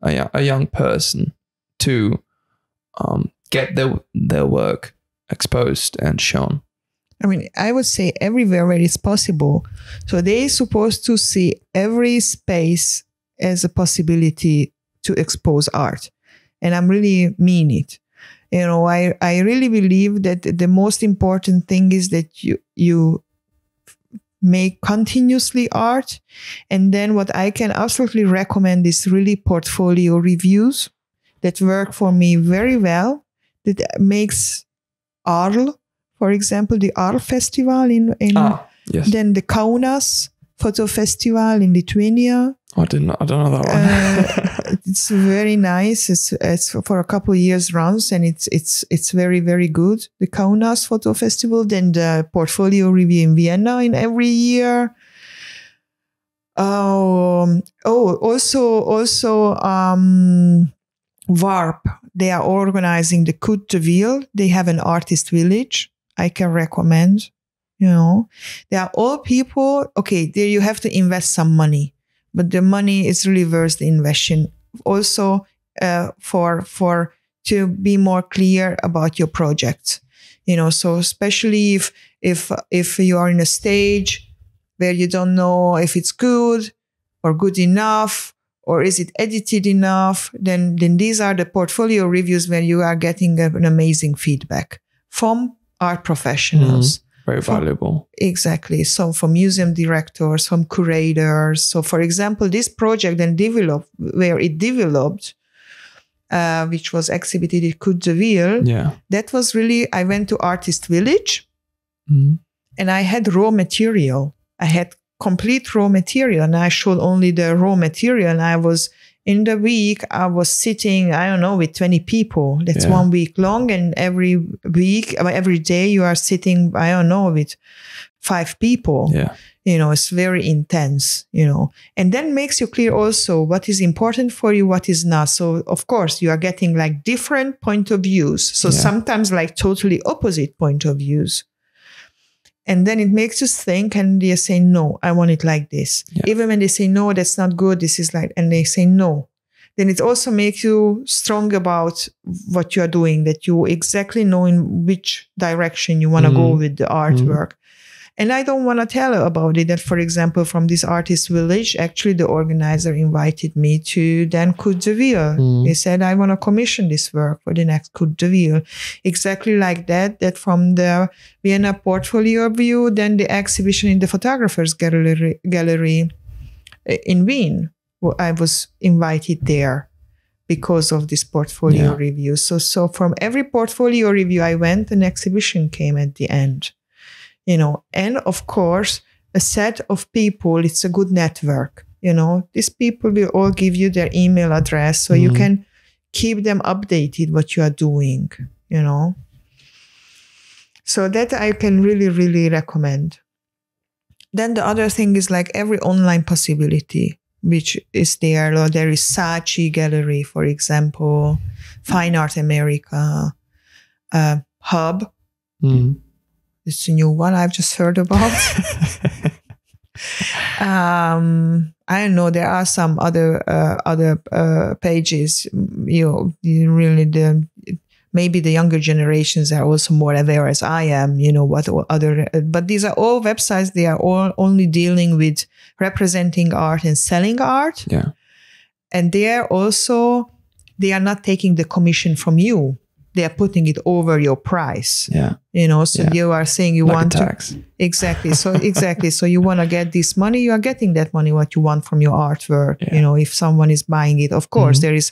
a young person to get their work exposed and shown? I mean, I would say everywhere where it's possible. So they're supposed to see every space as a possibility to expose art. And I'm really mean it. You know, I really believe that the most important thing is that you make continuously art. And then what I can absolutely recommend is really portfolio reviews that work for me very well. That makes Arl, for example, the Arl Festival in then the Kaunas Photo Festival in Lithuania. Oh, I don't know that one. It's very nice. It's for a couple of years runs, and it's very, very good. The Kaunas Photo Festival, then the portfolio review in Vienna in every year. Also VARP. They are organizing the Coup de Ville. They have an artist village. I can recommend. You know, they are all people. Okay, there you have to invest some money. But the money is really worth the investment. Also, for to be more clear about your project, you know. So especially if you are in a stage where you don't know if it's good or good enough, or is it edited enough, then these are the portfolio reviews where you are getting an amazing feedback from art professionals. Mm. Very valuable. Exactly. So from museum directors, from curators. So for example, this project then developed, which was exhibited at Coup de Ville. Yeah. That was really, I went to Artist Village and I had raw material. I had complete raw material, and I showed only the raw material. And I was, in the week, I was sitting, I don't know, with 20 people. That's 1 week long. And every day you are sitting, I don't know, with 5 people. Yeah. You know, it's very intense, you know. And then makes you clear also what is important for you, what is not. So, of course, you are getting like different point of views. So sometimes like totally opposite point of views. And then it makes you think, and they say, no, I want it like this. Yeah. Even when they say, no, that's not good, this is like, and they say, no. Then it also makes you strong about what you are doing, that you exactly know in which direction you want to go with the artwork. And I don't want to tell about it that, for example, from this artist village, actually the organizer invited me to then Coup de Ville. He said, I want to commission this work for the next Coup de Ville. Exactly like that, that from the Vienna portfolio view, then the exhibition in the Photographers Gallery in Wien. Well, I was invited there because of this portfolio review. So from every portfolio review I went, an exhibition came at the end. You know, and of course, a set of people, it's a good network. You know, these people will all give you their email address so you can keep them updated what you are doing, you know. So that I can really, really recommend. Then the other thing is like every online possibility, which is there. Or there is Saatchi Gallery, for example, Fine Art America, Hub. It's a new one I've just heard about. I don't know. There are some other pages. You really maybe the younger generations are also more aware as I am. You know what other, but these are all websites. They are all only dealing with representing art and selling art. Yeah, and they are not taking the commission from you. They are putting it over your price. Yeah. You know, so you are saying you like want a tax. Exactly. So exactly. So you want to get this money, you are getting that money, what you want from your artwork. Yeah. You know, if someone is buying it, of course, there is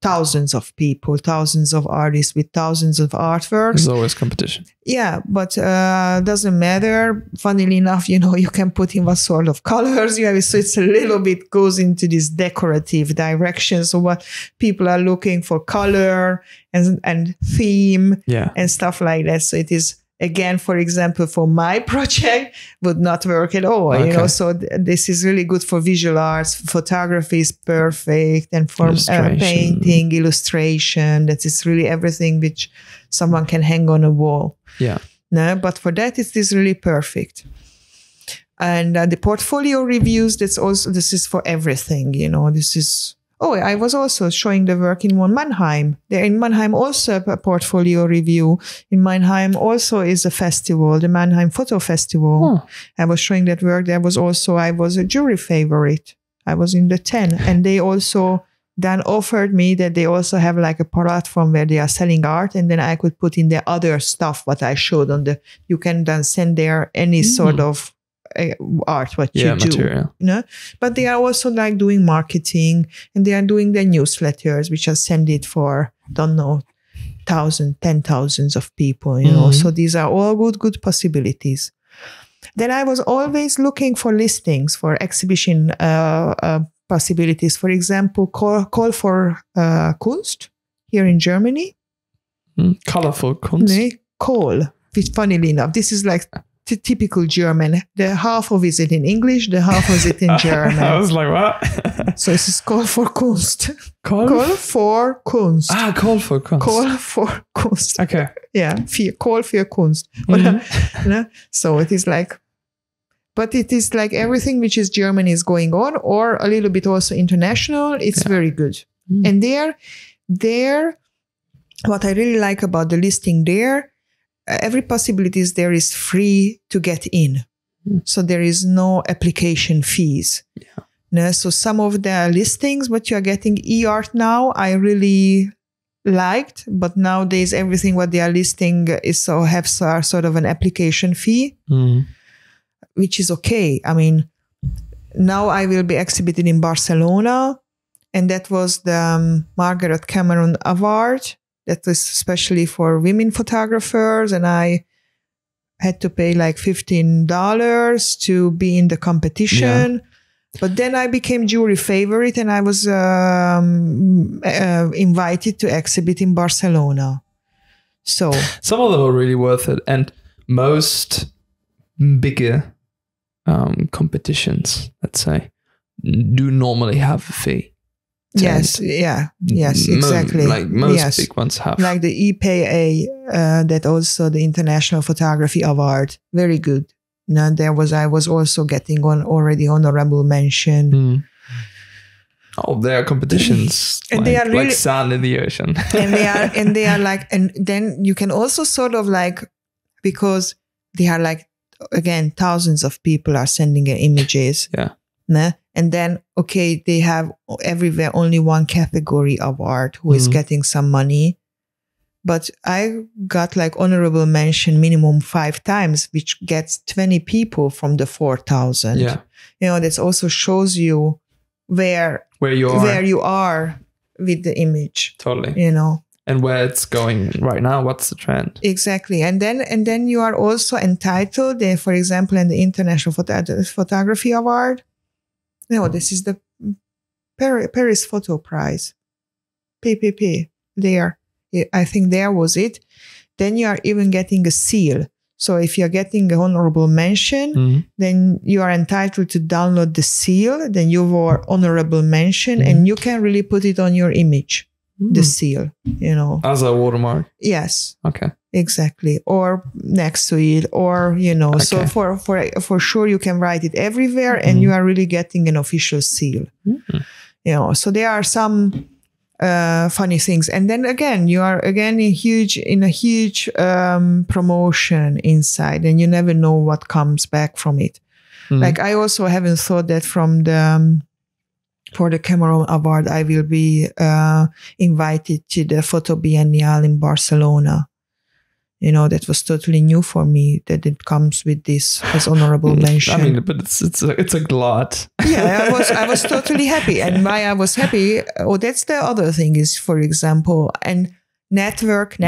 thousands of people, thousands of artists with thousands of artworks. There's always competition. Yeah, but doesn't matter. Funnily enough, you know, you can put in what sort of colors you have. So it's a little bit goes into this decorative direction. So what people are looking for, color and theme and stuff like that. So it is, again, for example, for my project, would not work at all. Okay. You know, so this is really good for visual arts. Photography is perfect, and for painting, illustration. That is really everything which someone can hang on a wall. Yeah. No, but for that, it is really perfect. And the portfolio reviews. That's also, this is for everything. You know, this is. Oh, I was also showing the work in Mannheim. There in Mannheim also a portfolio review. In Mannheim also is a festival, the Mannheim Photo Festival. I was showing that work. There was also, I was a jury favorite. I was in the 10. And they also then offered me that they also have like a platform where they are selling art, and then I could put in the other stuff what I showed on the, you can then send there any sort of art, what you do. Material. You know? But they are also like doing marketing, and they are doing their newsletters, which are sent it for, don't know, ten thousands of people, you know. So these are all good possibilities. Then I was always looking for listings for exhibition possibilities. For example, Call for Kunst here in Germany. Colorful Kunst. Call, which funnily enough, this is like typical German. The half of it in English, the half of it in German. I was like, what? So this is Call for Kunst. Call for Kunst. Ah, Call for Kunst. Call for Kunst. Okay. Yeah, Call for Kunst. So it is like, but it is like everything which is German is going on, or a little bit also international. It's very good. And there, what I really like about the listing there, every possibility is there is free to get in. So there is no application fees. No, so some of the listings, what you're getting, e-art now, I really liked, but nowadays everything what they are listing is sort of an application fee, which is okay. I mean, now I will be exhibited in Barcelona, and that was the Margaret Cameron Award. That was especially for women photographers, and I had to pay like $15 to be in the competition. But then I became jury favorite, and I was invited to exhibit in Barcelona. So some of them are really worth it, and most bigger competitions, let's say, do normally have a fee. Yes, exactly. Like most big ones have. Like the EPA, that also the International Photography Award. Very good. Now I was also getting already honorable mention. Oh, there are competitions. And they are really, like sand in the ocean. And then you can also sort of like, because they are like, again, thousands of people are sending images. And then, okay, they have everywhere only one category award who is getting some money. But I got like honorable mention minimum 5 times, which gets 20 people from the 4,000. You know, this also shows you where you are with the image. Totally. You know. And where it's going right now, what's the trend? Exactly. And then you are also entitled, for example, in the International Photography Award. No, this is the Paris Photo Prize, PPP, there. I think there was it. Then you are even getting a seal. So if you're getting an honorable mention, then you are entitled to download the seal. Then you were honorable mention and you can really put it on your image, the seal, you know. As a watermark? Yes. Okay. Exactly. Or next to it, or, you know, okay. So for sure you can write it everywhere and you are really getting an official seal, you know. So there are some funny things. And then again, you are again in a huge promotion inside, and you never know what comes back from it. Like I also haven't thought that from the, for the Cameron Award, I will be invited to the Photo Biennial in Barcelona. You know, that was totally new for me, that it comes with this as honorable mention. I mean, but it's a glut. Yeah, I was totally happy. And why I was happy, oh, that's the other thing is, for example, and network.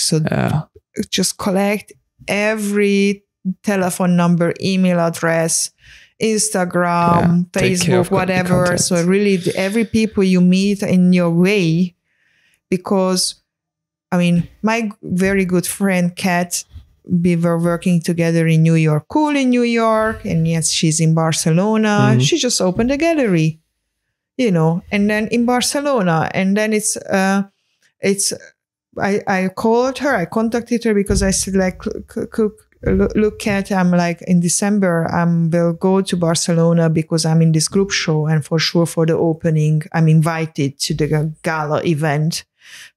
So just collect every telephone number, email address, Instagram, Facebook, whatever. So really every people you meet in your way, because... I mean, my very good friend Kat, we were working together in New York Cool in New York, and yes, she's in Barcelona. She just opened a gallery, you know, and then in Barcelona. And then I called her, I contacted her, because I said like, look, Kat, I'm like in December, will go to Barcelona because I'm in this group show, and for sure for the opening, I'm invited to the gala event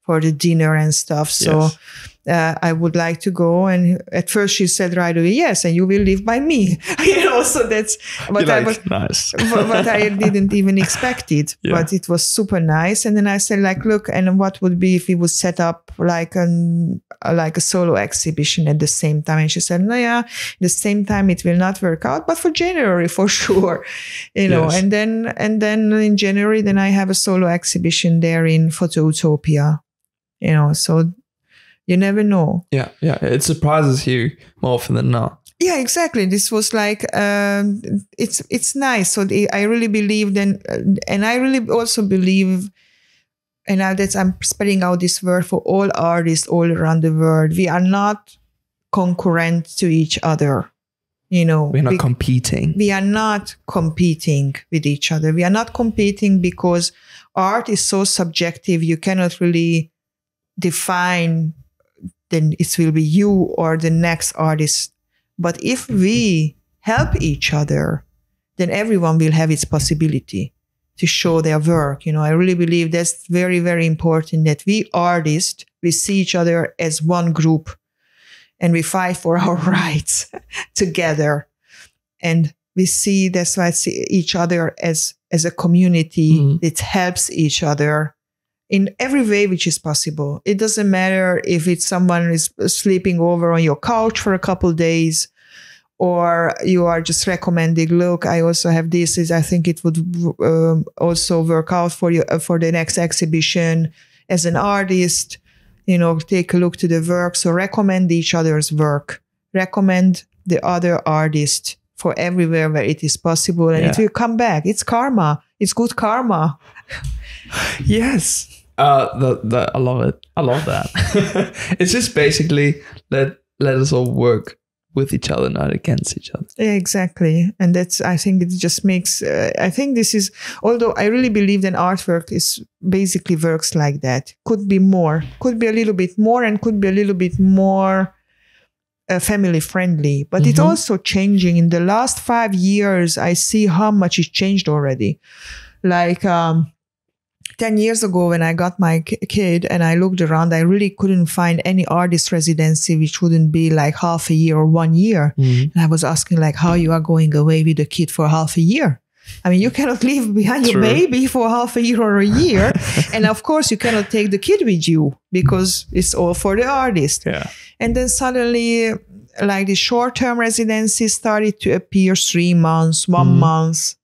for the dinner and stuff. So yes. I would like to go. And at first she said right away, yes, and you will live by me. You know, so that's what I was, nice. But I didn't even expect it. Yeah. But it was super nice. And then I said, like, look, and what would be if we would set up like a solo exhibition at the same time? And she said, no, yeah, the same time it will not work out, but for January for sure, you know. Yes. And then in January, then I have a solo exhibition there in Photo Utopia, you know. So you never know. Yeah, yeah. It surprises you more often than not. Yeah, exactly. This was like, it's nice. So I really believed, and I really also believe. And now that I'm spreading out this word for all artists all around the world, we are not concurrent to each other. You know, we're not competing. We are not competing with each other. We are not competing because art is so subjective. You cannot really define then it will be you or the next artist. But if we help each other, then everyone will have its possibility to show their work. You know, I really believe that's very, very important, that we artists, we see each other as one group and we fight for our rights together. And we see, that's why I see each other as a community. Mm-hmm. It helps each other in every way which is possible. It doesn't matter if it's someone is sleeping over on your couch for a couple of days, or you are just recommending, look, I also have this. I think it would also work out for you for the next exhibition as an artist. You know, take a look to the work. So recommend each other's work. Recommend the other artist for everywhere where it is possible. And it will come back. It's karma. It's good karma. Yes. I love it. I love that. It's just basically let us all work with each other, not against each other. Exactly. And that's, I think it just makes, I think this is, although I really believe that artwork is basically works like that. Could be more, could be a little bit more, and could be a little bit more family friendly. But It's also changing. In the last 5 years, I see how much it's changed already. Like 10 years ago when I got my kid and I looked around, I really couldn't find any artist residency which wouldn't be like half a year or 1 year. Mm-hmm. And I was asking, like, how you are going away with a kid for half a year? I mean, you cannot leave behind your baby for half a year or a year. And of course, you cannot take the kid with you because it's all for the artist. Yeah. And then suddenly, like, the short-term residencies started to appear 3 months, 1 month.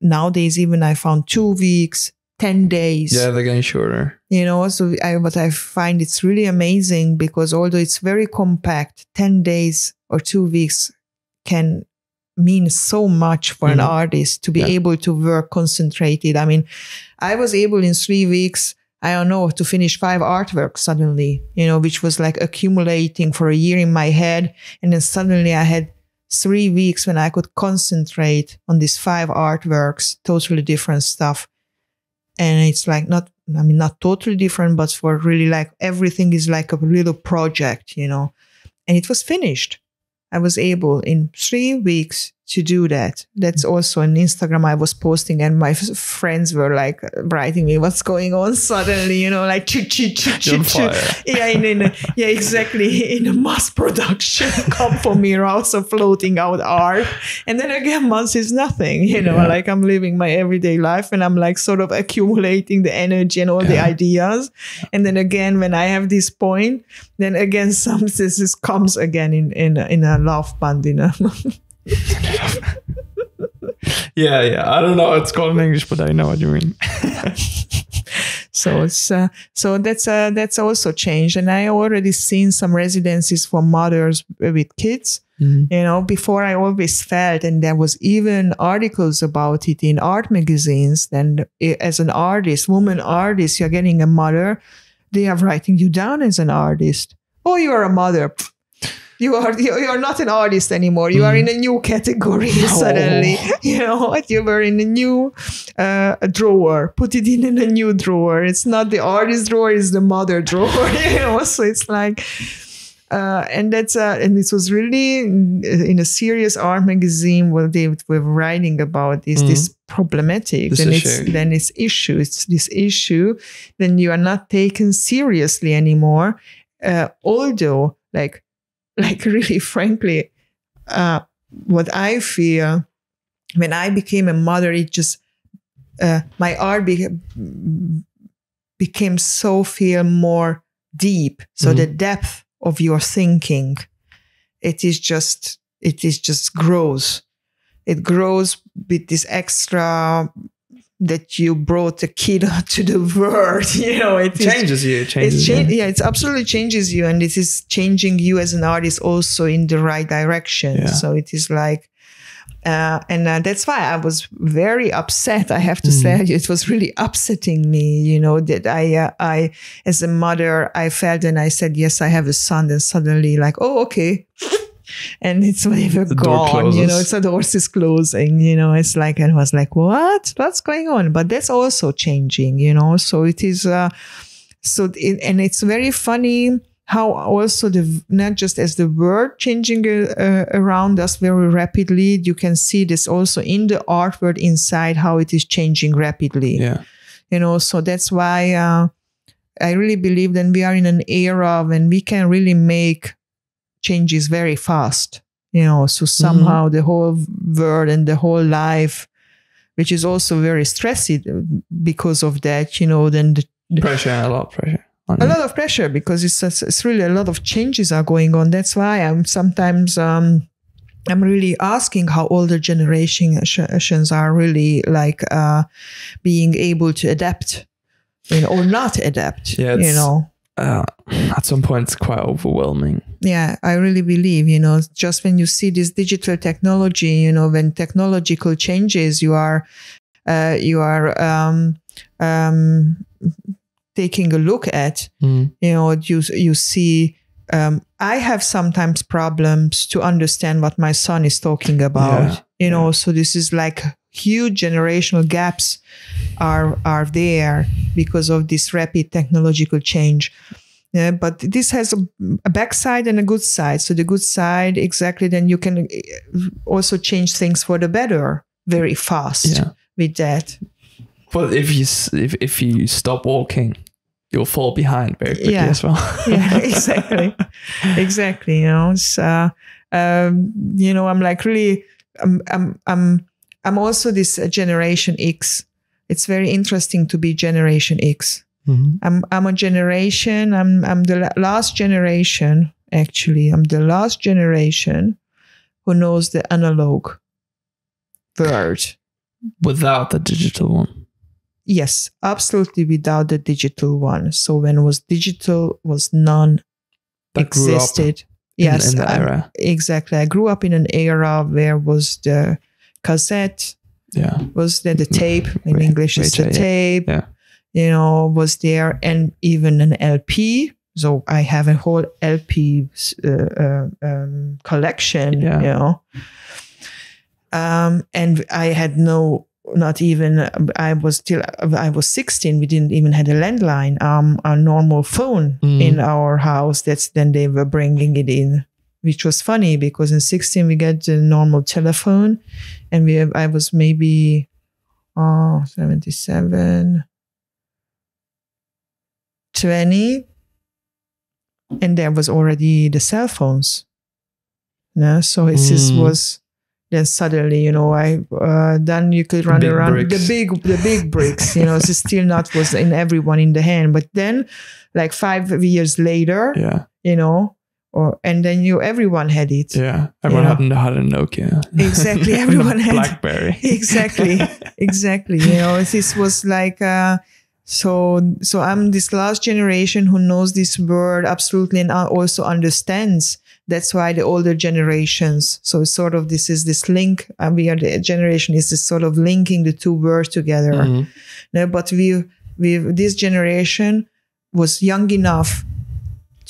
Nowadays, even I found 2 weeks. 10 days. Yeah, they're getting shorter. You know, so but I find it's really amazing because although it's very compact, 10 days or 2 weeks can mean so much for an artist to be able to work concentrated. I mean, I was able in 3 weeks, I don't know, to finish 5 artworks suddenly, you know, which was like accumulating for a year in my head. And then suddenly I had 3 weeks when I could concentrate on these 5 artworks, totally different stuff. And it's like not totally different, but for really like everything is like a little project, you know. And it was finished. I was able in 3 weeks to do that. That's also on Instagram I was posting, and my friends were like writing me, what's going on suddenly, you know, like yeah, yeah, exactly, in a mass production. Come for me, or also floating out art. And then again, months is nothing, you know. Like I'm living my everyday life and I'm like sort of accumulating the energy and all the ideas. And then again, when I have this point, then again something comes again in a laugh band, you know. yeah, I don't know what it's called in English, but I know what you mean. So it's so that's also changed. And I already seen some residencies for mothers with kids. You know, before I always felt, and there was even articles about it in art magazines, then as an artist, woman artist, you're getting a mother, they are writing you down as an artist. Oh, you're a mother. You are not an artist anymore. You are in a new category suddenly. You know what? You were in a new drawer. Put it in a new drawer. It's not the artist drawer. It's the mother drawer. You know? So it's like And this was really in a serious art magazine where they were writing about this, this problematic, this issue, then you are not taken seriously anymore. Although like really frankly, what I feel when I became a mother, it just, my art became so more deep. So the depth of your thinking, it grows. It grows with this extra that you brought the kid to the world. You know, it changes you. Yeah, it absolutely changes you, and it is changing you as an artist also in the right direction. Yeah. So it is like, that's why I was very upset. I have to say, it was really upsetting me, you know, that I, as a mother, I felt, and I said, yes, I have a son, and suddenly like, oh, okay. And it's whatever gone, you know, it's a door is closing, you know, it's like, and I was like, what's going on? But that's also changing, you know, so it is, and it's very funny how also not just as the world changing around us very rapidly, you can see this also in the art world inside, how it is changing rapidly. Yeah. You know, so that's why I really believe that we are in an era when we can really make changes very fast. You know, so somehow the whole world and the whole life, which is also very stressed because of that, you know, then the pressure, a lot of pressure. A lot of pressure because it's really a lot of changes are going on. That's why I'm sometimes I'm really asking how older generations are really like being able to adapt, you know, or not adapt. Yeah, you know, at some point it's quite overwhelming. Yeah, I really believe, you know, just when you see this digital technology, you know, when technological changes, you are taking a look at, you know, you see, I have sometimes problems to understand what my son is talking about, you know, so this is like huge generational gaps are there because of this rapid technological change. Yeah, but this has a backside and a good side. So the good side, exactly, then you can also change things for the better very fast with that. But if you stop walking, you'll fall behind very quickly as well. Yeah, exactly, exactly. You know, so you know, I'm like really, I'm also this Generation X. It's very interesting to be Generation X. I'm a generation. I'm the last generation. Actually, I'm the last generation who knows the analog world without the digital one. Yes, absolutely, without the digital one. So when was digital was none existed. Yes, in the era. Exactly. I grew up in an era where was the cassette. Yeah. Was there the tape in English? It's the tape. Yeah. You know, was there and even an LP. So I have a whole LP collection. Yeah. You know, and I had no. Not even, I was 16, we didn't even had a landline, a normal phone in our house. That's then they were bringing it in, which was funny because in 16 we got the normal telephone, and I was maybe 77, 20, and there was already the cell phones. No, so it just was. Then suddenly, you know, then you could run around the big bricks, you know, so still not was in everyone in the hand. But then like 5 years later, you know, and then everyone had it. Yeah. Everyone had a Nokia. Exactly. Everyone had BlackBerry. Exactly. Exactly. You know, this was like, so I'm this last generation who knows this word absolutely and also understands. That's why the older generations. So sort of this is this link. We are the generation is this sort of linking the two words together. No, but this generation was young enough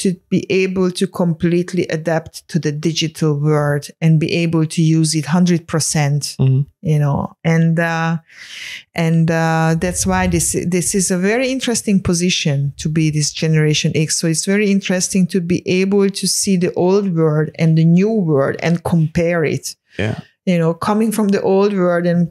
to be able to completely adapt to the digital world and be able to use it 100%, you know, and that's why this is a very interesting position to be this Generation X. So it's very interesting to be able to see the old world and the new world and compare it. Yeah. You know, coming from the old world and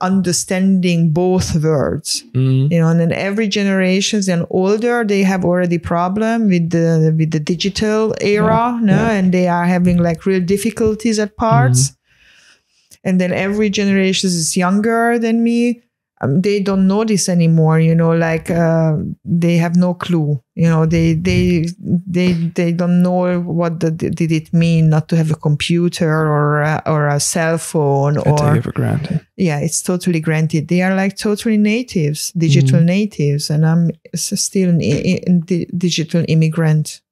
understanding both worlds, you know, and then every generation and older, they have already problem with the digital era, and they are having like real difficulties at parts. And then every generation is younger than me. They don't know this anymore, you know, like they have no clue, you know, they don't know what did it mean not to have a computer or a cell phone. Or take it for granted. Yeah, it's totally granted. They are like totally natives, digital natives, and I'm still a digital immigrant.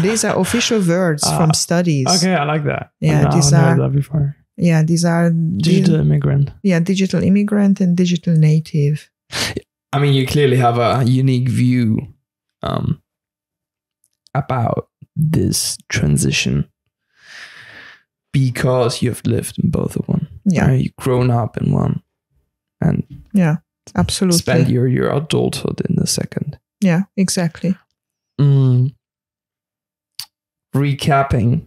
These are official words from studies. Okay, I like that. Yeah, no, these I've heard that before. Yeah, these are digital immigrant. Yeah, digital immigrant and digital native. I mean, you clearly have a unique view about this transition because you've lived in both of them. Yeah, right? You've grown up in one, and absolutely spent your adulthood in the second. Yeah, exactly. Recapping.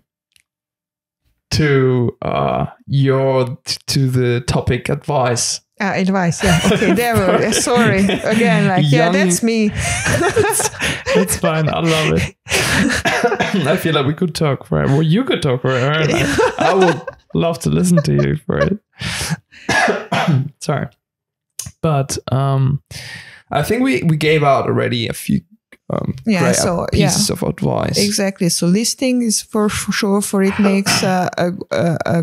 To the topic advice. Advice, yeah. Okay, there we go. Sorry. Again, like, yeah, that's me. That's fine. I love it. I feel like we could talk forever. Well, you could talk forever. I would love to listen to you for it. Sorry. But I think we gave out already a few pieces of advice. Exactly. So listing is for sure. For it makes a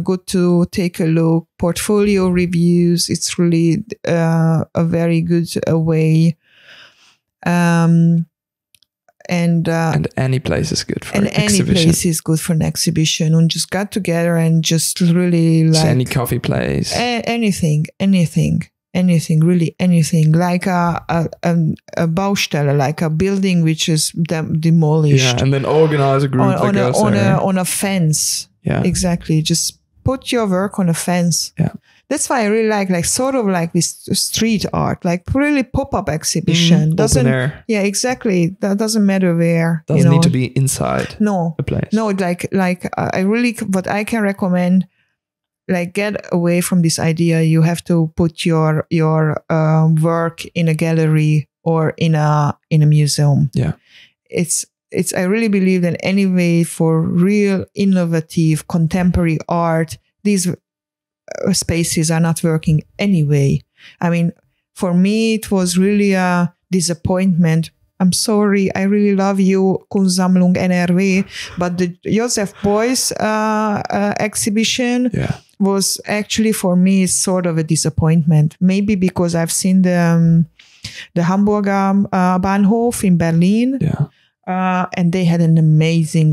good to take a look. Portfolio reviews. It's really a very good way. And any place is good for an exhibition. Any place is good for an exhibition. And just got together and just really like any coffee place. Anything, really anything, like a Baustelle, like a building which is demolished. Yeah, and then organize a group on a fence. Yeah, exactly. Just put your work on a fence. Yeah, that's why I really like sort of like this street art, like really pop-up exhibition. Doesn't open air. Yeah, exactly. That doesn't matter where. Doesn't need to be inside. No, a place. No, like I really what I can recommend. Like get away from this idea. You have to put your work in a gallery or in a museum. Yeah, it's. I really believe that any way for real innovative contemporary art, these spaces are not working anyway. I mean, for me, it was really a disappointment. I'm sorry, I really love you, Kunstsammlung NRW, but the Joseph Beuys exhibition was actually for me sort of a disappointment. Maybe because I've seen the Hamburger Bahnhof in Berlin, and they had an amazing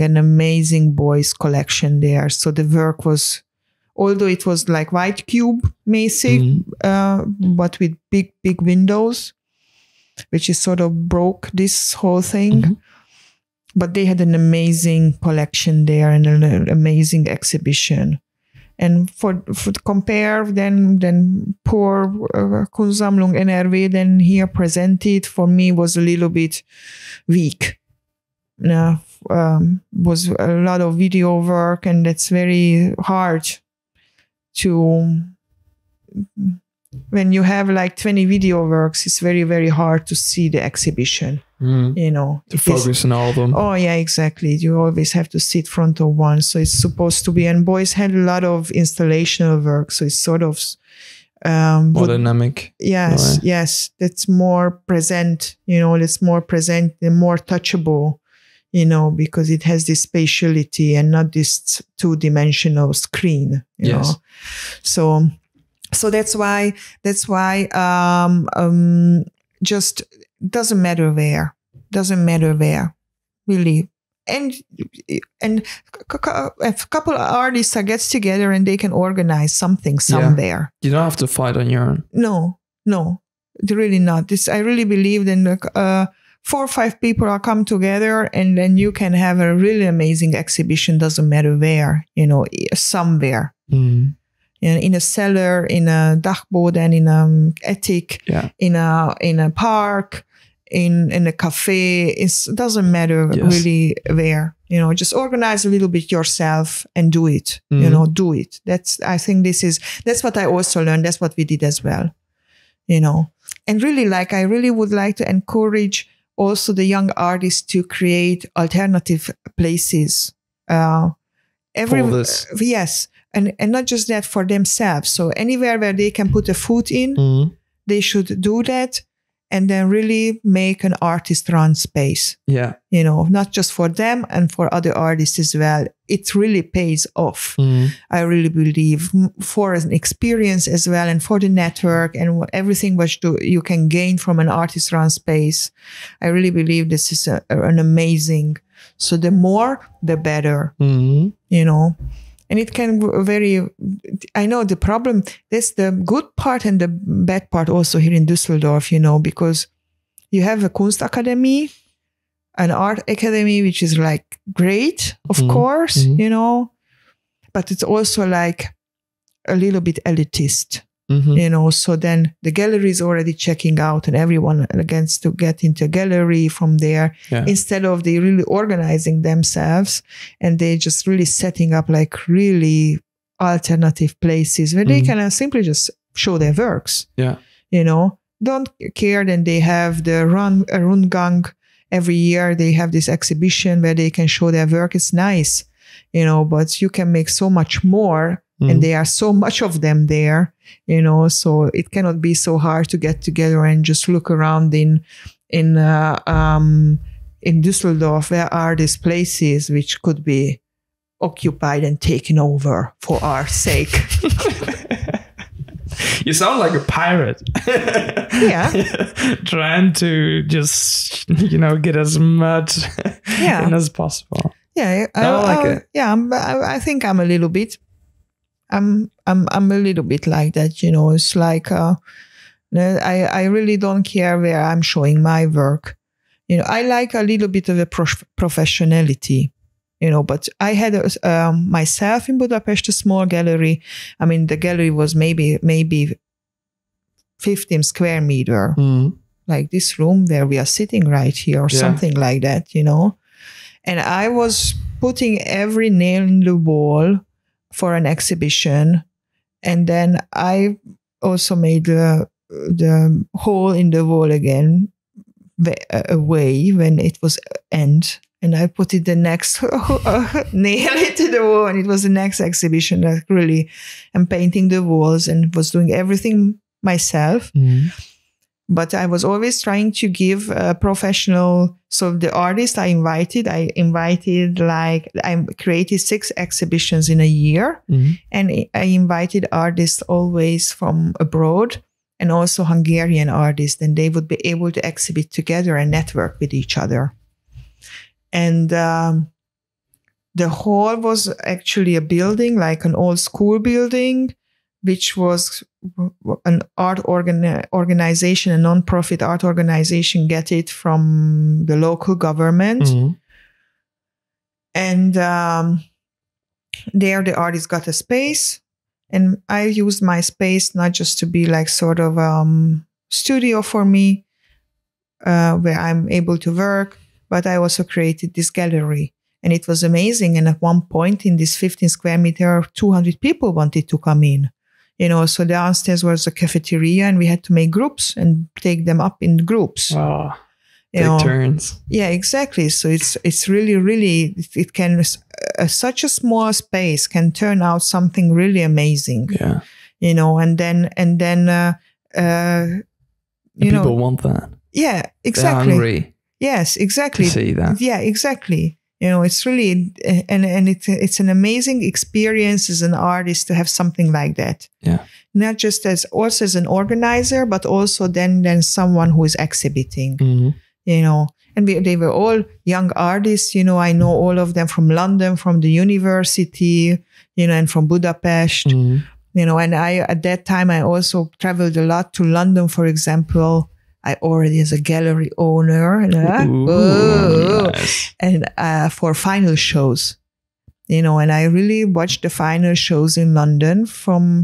Beuys collection there. So the work was, although it was like white cube, basic, but with big windows, which is sort of broke this whole thing. But they had an amazing collection there and an amazing exhibition. And for compare then poor Kunstsammlung NRW then here presented for me was a little bit weak. Was a lot of video work, and that's very hard to... When you have like 20 video works, it's very, very hard to see the exhibition, you know. To focus on all of them. Oh, yeah, exactly. You always have to sit in front of one. So it's supposed to be, and Beuys had a lot of installational work. So it's sort of... more dynamic. Yes, yes. That's more present, you know, it's more present and more touchable, you know, because it has this spatiality and not this two-dimensional screen, you know. So that's why just doesn't matter where really, and a couple of artists gets together and they can organize something somewhere. You don't have to fight on your own. No, really not. This I really believe in. 4 or 5 people are come together, and then you can have a really amazing exhibition. Doesn't matter where, you know, somewhere. Mm. In a cellar, in a Dachboden, in an attic, yeah. in a park, in a cafe. It doesn't matter yes. really where, you know, just organize a little bit yourself and do it, mm. you know, do it. That's what I also learned. That's what we did as well, you know. And really, like, I really would like to encourage also the young artists to create alternative places. Yes. And not just that, for themselves. So anywhere where they can put a foot in, mm. they should do that, and then really make an artist-run space. Yeah, you know, not just for them and for other artists as well. It really pays off. Mm. I really believe, for an experience as well, and for the network and everything which you can gain from an artist-run space. I really believe this is an amazing. So the more, the better. Mm. You know. And it can I know the problem, that's the good part and the bad part also here in Düsseldorf, you know, because you have a Kunstakademie, an art academy, which is like great, of mm-hmm. course, mm-hmm. you know, but it's also like a little bit elitist, mm-hmm. you know, so then the gallery is already checking out and everyone gets to get into a gallery from there, yeah. instead of they really organizing themselves and they just really setting up like really alternative places where mm-hmm. they can simply just show their works, yeah, you know, don't care. Then they have the Rundgang every year, they have this exhibition where they can show their work. It's nice, you know, but you can make so much more. Mm. And there are so much of them there, you know, so it cannot be so hard to get together and just look around in Düsseldorf. Where are these places which could be occupied and taken over for our sake? You sound like a pirate. Yeah. Trying to just, you know, get as much yeah. in as possible. Yeah. I think I'm a little bit. I'm a little bit like that, you know. It's like I really don't care where I'm showing my work, you know. I like a little bit of a professionality, you know. But I had myself in Budapest a small gallery. I mean, the gallery was maybe 15 square meter, mm. like this room where we are sitting right here, or yeah. something like that, you know. And I was putting every nail in the wall for an exhibition, and then I also made the hole in the wall again away when it was end, and I put it the next nail into the wall, and it was the next exhibition. Like, really, I'm painting the walls and was doing everything myself. Mm-hmm. But I was always trying to give a professional. So the artist I created 6 exhibitions in a year. Mm-hmm. And I invited artists always from abroad and also Hungarian artists. And they would be able to exhibit together and network with each other. And the hall was actually a building, like an old school building, which was an art organization, a non-profit art organization, get it from the local government. Mm-hmm. And there the artists got a space, and I used my space not just to be like sort of studio for me, where I'm able to work, but I also created this gallery. And it was amazing. And at one point in this 15 square meter, 200 people wanted to come in. You know, so downstairs was a cafeteria, and we had to make groups and take them up in groups. Oh, take turns. Yeah, exactly. So it's really, really, it can, such a small space can turn out something really amazing. Yeah. You know, and people want that. Yeah, exactly. They're hungry. Yes, exactly. To see that. Yeah, exactly. You know, it's really, it's an amazing experience as an artist to have something like that. Yeah. Not just as an organizer, but also then someone who is exhibiting, mm-hmm. you know. And they were all young artists, you know. I know all of them from London, from the university, you know, and from Budapest, mm-hmm. you know. And at that time, I also traveled a lot to London, for example. I already as a gallery owner, ooh, ooh, nice. And for final shows, you know, and I really watched the final shows in London from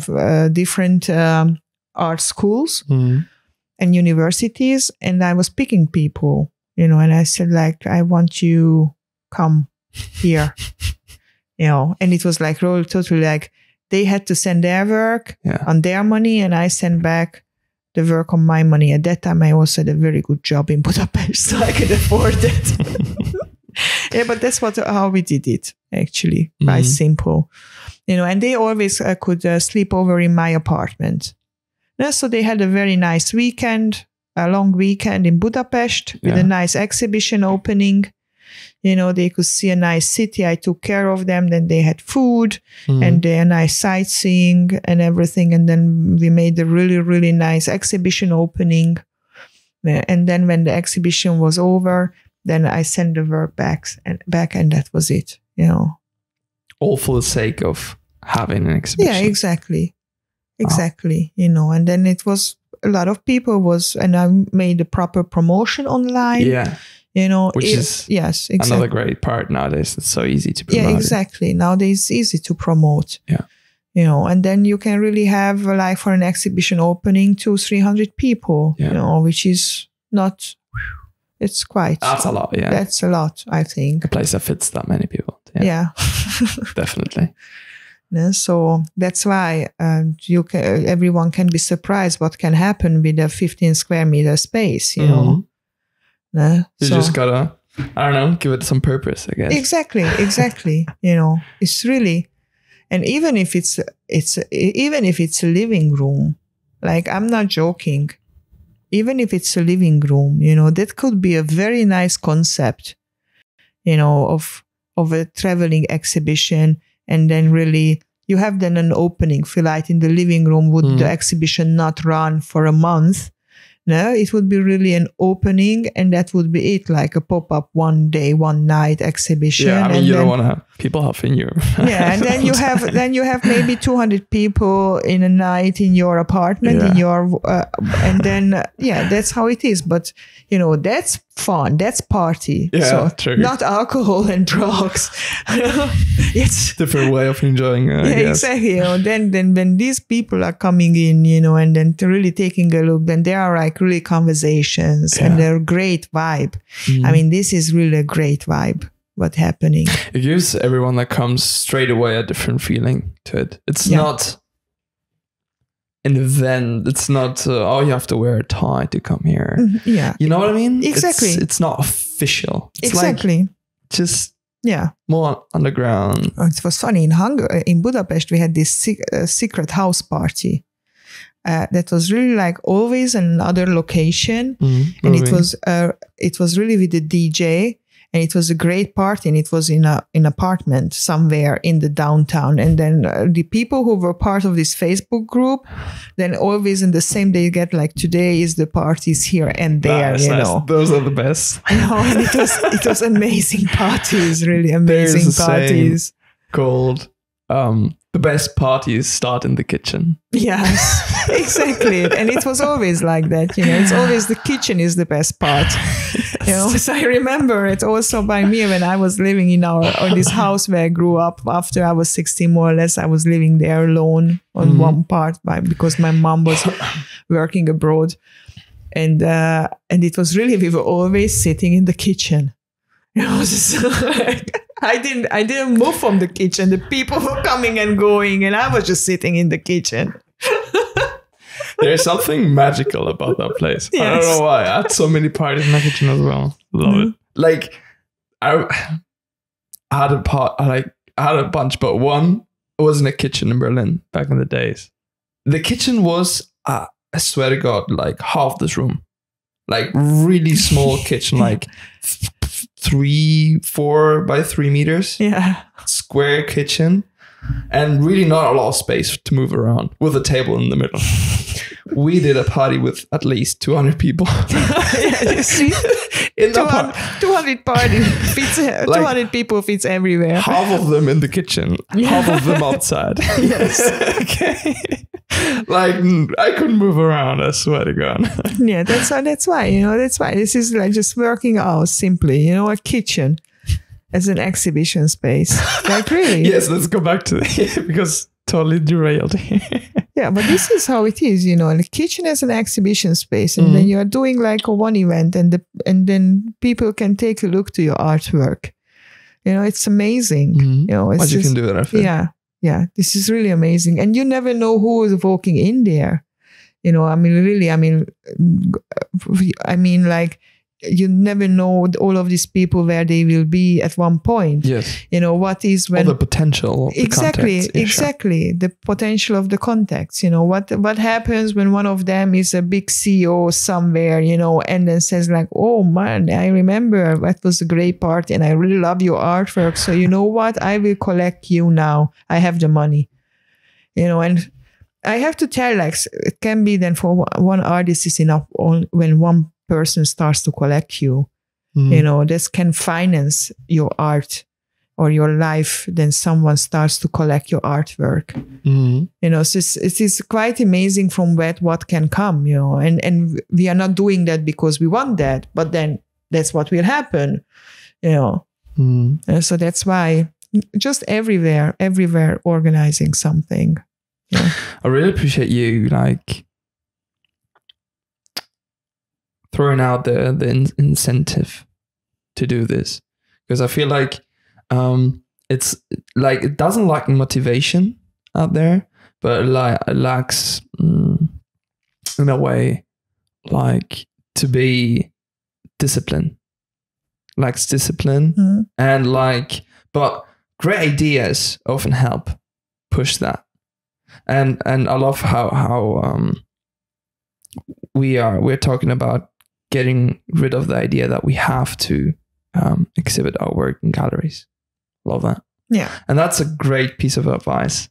different art schools and universities, and I was picking people, you know, and I said like, I want you come here, you know, and it was like really totally like they had to send their work on their money, and I sent back the work on my money. At that time, I also had a very good job in Budapest, so I could afford it. Yeah, but that's what how we did it actually, quite simple, you know. And they always could sleep over in my apartment. Yeah, so they had a very nice weekend, a long weekend in Budapest with a nice exhibition opening. You know, they could see a nice city. I took care of them. Then they had food and a nice sightseeing and everything. And then we made a really, really nice exhibition opening. And then when the exhibition was over, then I sent the work back and that was it, you know. All for the sake of having an exhibition. Yeah, exactly. Exactly. Wow. You know, and then it was a lot of people and I made a proper promotion online. Yeah. You know, which is yes, exactly. Another great part nowadays. It's so easy to promote. Yeah, exactly. Nowadays it's easy to promote. Yeah. You know, and then you can really have like for an exhibition opening 200-300 people, you know, which is not, it's quite. That's a lot, yeah. That's a lot, I think. A place that fits that many people. Yeah. Definitely. Yeah, so that's why everyone can be surprised what can happen with a 15 square meter space, you know. No, you just gotta, I don't know, give it some purpose, I guess. Exactly. You know, it's really, and even if it's a living room, like I'm not joking, even if it's a living room, you know, that could be a very nice concept, you know, of a traveling exhibition, and then really you have then an opening. Feel like in the living room, would the exhibition not run for a month? No, it would be really an opening, and that would be it, like a pop-up one-day, one-night exhibition. Yeah, I mean, and you don't want to have people half in Europe. Yeah, and then you have maybe 200 people in a night in your apartment, in your, and then yeah, that's how it is. But you know, that's fun. That's party. Yeah, so, true. Not alcohol and drugs. It's different way of enjoying. Yeah, exactly. You know, then when these people are coming in, you know, and then to really taking a look, then they are like really conversations and they're great vibe. I mean, this is really a great vibe. What's happening? It gives everyone that comes straight away a different feeling to it. It's not an event. It's not, oh, you have to wear a tie to come here. Yeah. You know what I mean? Exactly. It's not official. It's like just more underground. Oh, it was funny. In Hungary, in Budapest, we had this secret house party. That was really like always another location. And it was really with the DJ. And it was a great party, and it was in an apartment somewhere in the downtown. And then the people who were part of this Facebook group, then always in the same day get like, today is the parties here and there. Nice, you know, those are the best. I know, and it was amazing parties, really amazing parties. Called the best parties start in the kitchen. Yes, exactly. And it was always like that, you know, it's always the kitchen is the best part. You know, so I remember it also by me when I was living in this house where I grew up after I was 16, more or less. I was living there alone on one part because my mom was working abroad. And it was really, we were always sitting in the kitchen. You know, so I didn't move from the kitchen. The people were coming and going, and I was just sitting in the kitchen. There's something magical about that place. Yes. I don't know why. I had so many parties in my kitchen as well. Love it. Like I had a bunch, but one was in a kitchen in Berlin back in the days. The kitchen was, I swear to God, like half this room. Like really small kitchen, like 3-4 by 3 meters square kitchen, and really not a lot of space to move around, with a table in the middle. We did a party with at least 200 people. You see? In 200 parties, like 200 people fits everywhere. Half of them in the kitchen, half of them outside. Yes. Okay. Like, I couldn't move around, I swear to God. Yeah, that's why this is like just working out simply, a kitchen as an exhibition space. Like, really. Yes, let's go back to it because totally derailed. Yeah, but this is how it is, the kitchen is an exhibition space, and then you are doing like one event, and then people can take a look to your artwork. It's amazing. What you can do there. Yeah, this is really amazing, and you never know who is walking in there. Like, you never know all of these people where they will be at one point. Yes. What is when all the potential of exactly the potential of the contacts. What happens when one of them is a big CEO somewhere, and then says like, "Oh man, I remember that was a great party, and I really love your artwork. So you know what? I will collect you now. I have the money." And I have to tell, like, it can be then for one artist is enough when one person starts to collect you. This can finance your art or your life, then someone starts to collect your artwork. So it's quite amazing from what can come, and we are not doing that because we want that, but then that's what will happen, so that's why just everywhere organizing something. I really appreciate you like throwing out the incentive to do this, because I feel like it's like it doesn't lack motivation out there, but it lacks in a way like to be discipline. Lacks discipline, and like, but great ideas often help push that, and I love how we're talking about getting rid of the idea that we have to exhibit our work in galleries. Love that. Yeah. And that's a great piece of advice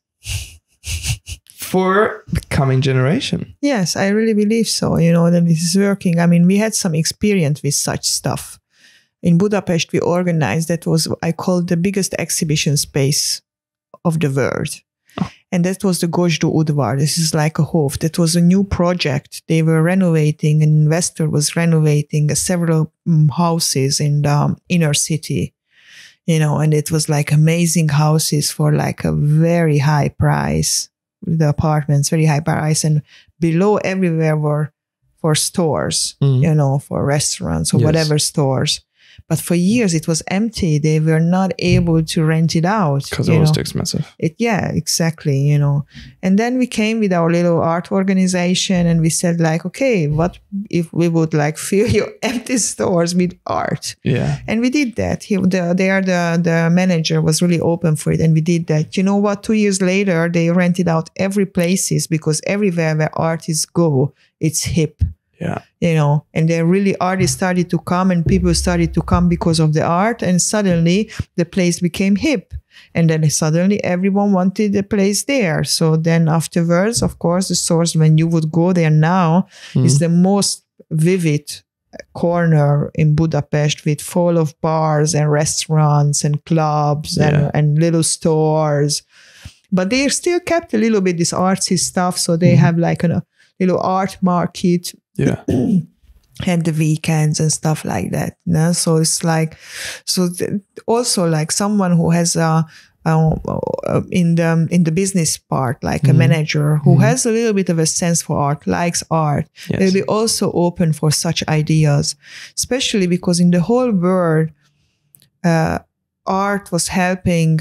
for the coming generation. Yes, I really believe so. That this is working. I mean, we had some experience with such stuff. In Budapest, we organized, that was, I called the biggest exhibition space of the world. Oh. And that was the Gosdó Udvar. This is like a Hof. That was a new project. They were renovating, an investor was renovating several houses in the inner city, and it was like amazing houses for like a very high price. The apartments, very high price, and below everywhere were for stores, for restaurants or whatever stores. But for years it was empty. They were not able to rent it out because it was too expensive. Yeah, exactly. And then we came with our little art organization, and we said like, okay, what if we would like fill your empty stores with art? Yeah. And we did that. The manager was really open for it, and we did that. You know what? 2 years later, they rented out every places, because everywhere where artists go, it's hip. Yeah. And then really artists started to come, and people started to come because of the art, and suddenly the place became hip, and then suddenly everyone wanted a place there. So then afterwards, of course, the source, when you would go there now, is the most vivid corner in Budapest, with full of bars and restaurants and clubs and little stores. But they still kept a little bit this artsy stuff, so they have like a little art market. Yeah. And the weekends and stuff like that. No? So it's like, also like someone who has in the business part, like a manager who has a little bit of a sense for art, likes art. Yes. They'll be also open for such ideas, especially because in the whole world, art was helping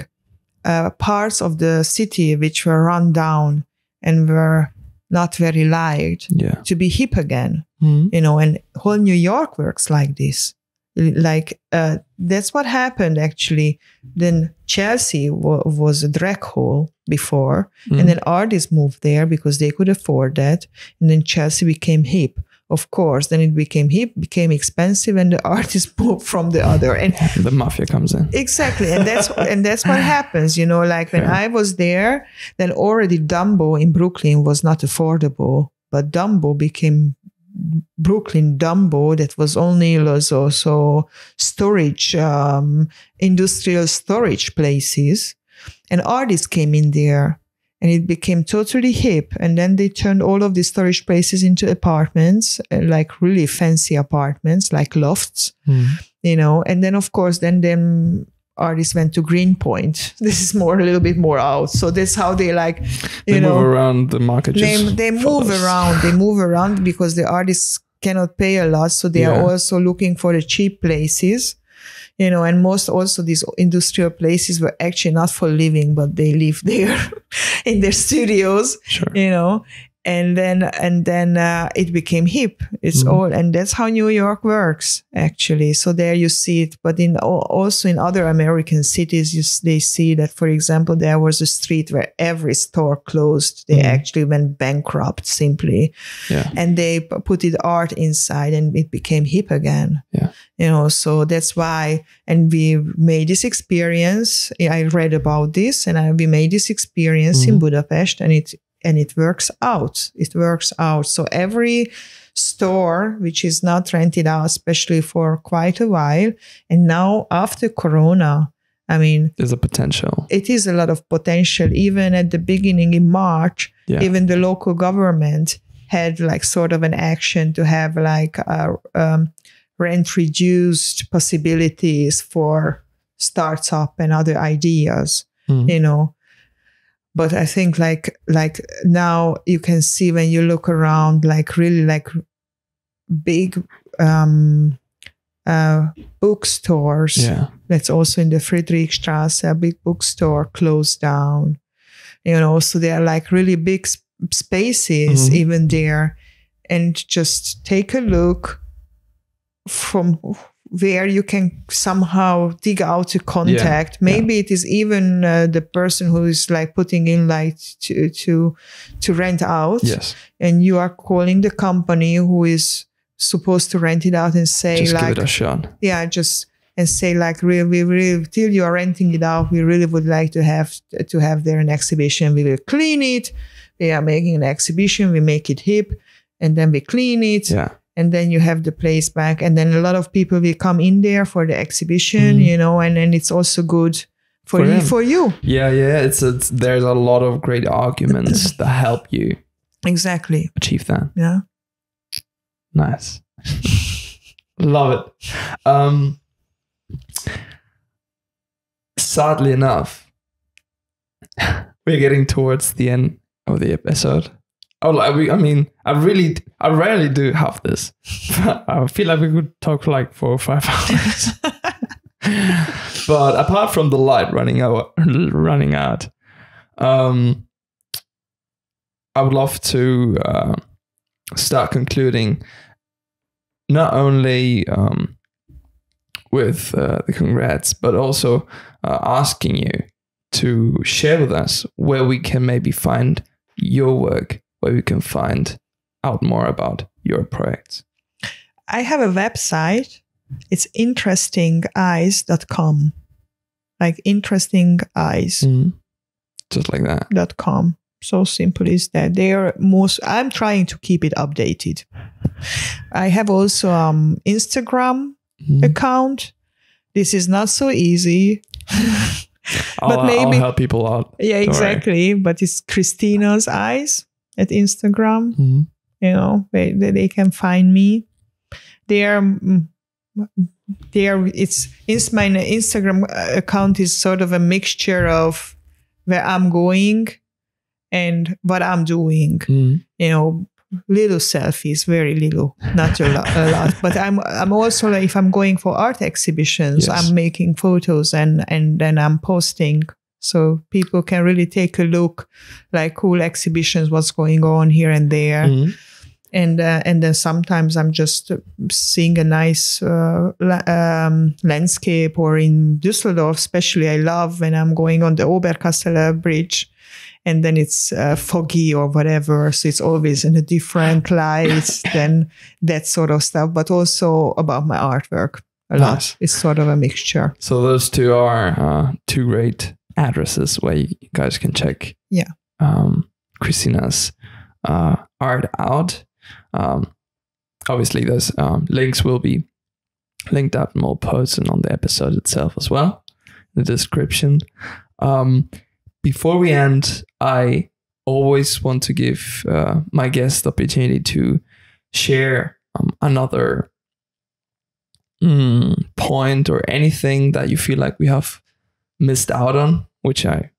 parts of the city which were run down and were not very light, to be hip again, and whole New York works like this. Like, that's what happened actually. Then Chelsea was a drag hall before, and then artists moved there because they could afford that. And then Chelsea became hip, of course. Then it became hip, became expensive, and the artists moved from the other. And the mafia comes in. Exactly. And that's and that's what happens, like when I was there, then already Dumbo in Brooklyn was not affordable, but Dumbo became Brooklyn Dumbo. That was only also storage, industrial storage places, and artists came in there. and it became totally hip. And then they turned all of these storage spaces into apartments, like really fancy apartments, like lofts, you know. And then, of course, then artists went to Greenpoint. This is more, a little bit more out. So that's how they like, you know. Move around the market. They move around because the artists cannot pay a lot. So they are also looking for the cheap places. You know, and most also these industrial places were actually not for living, but they live there in their studios, you know, and then it became hip. It's all, and that's how New York works, actually. So there you see it, but also in other American cities, they see that, for example, there was a street where every store closed. They actually went bankrupt simply, and they put art inside, and it became hip again. Yeah. You know, so that's why, and we made this experience. I read about this, and we made this experience in Budapest, and it works out. It works out. So every store which is not rented out, especially for quite a while, and now after Corona, I mean, there's a potential. It is a lot of potential. Even at the beginning in March, even the local government had like sort of an action to have like rent reduced possibilities for startup and other ideas, you know. But I think like now you can see when you look around, like really like big bookstores. Yeah. That's also in the Friedrichstrasse, a big bookstore closed down. You know, so they are like really big spaces even there. And just take a look from where you can somehow dig out a contact. Maybe it is even the person who is like putting in like to rent out. Yes. And you are calling the company who is supposed to rent it out and say just like, give it a shot. Yeah, just and say like, we really till you are renting it out, we really would like to have there an exhibition. We will clean it. We are making an exhibition. We make it hip, and then we clean it. Yeah. And then you have the place back, and then a lot of people will come in there for the exhibition, you know, and then it's also good for you. Yeah, yeah. It's there's a lot of great arguments that help you exactly achieve that. Yeah, nice, love it. Sadly enough, we're getting towards the end of the episode. Oh, I mean, I rarely do have this. I feel like we could talk like 4 or 5 hours. But apart from the light running out, I would love to start concluding not only with the congrats, but also asking you to share with us where we can maybe find your work, where we can find out more about your projects. I have a website. It's interestingeyes.com. Like interesting eyes. Just like that. .com. So simple is that. I'm trying to keep it updated. I have also Instagram account. This is not so easy. But I'll help people out. Yeah, exactly. But it's Christina's Eyes at Instagram. You know, they can find me there. It's my Instagram account is sort of a mixture of where I'm going and what I'm doing. You know, little selfies, very little, not a lot. But I'm also like, if I'm going for art exhibitions, I'm making photos and then I'm posting. So people can really take a look, like cool exhibitions, what's going on here and there. And then sometimes I'm just seeing a nice landscape, or in Düsseldorf, especially I love when I'm going on the Oberkasseler Bridge, and then it's foggy or whatever. So it's always in a different light than that sort of stuff, but also about my artwork a lot. Nice. It's sort of a mixture. So those two are two great addresses where you guys can check Christina's art out. Obviously those links will be linked up more posts and on the episode itself as well, in the description. Before we end, I always want to give my guests the opportunity to share another point or anything that you feel like we have missed out on, which I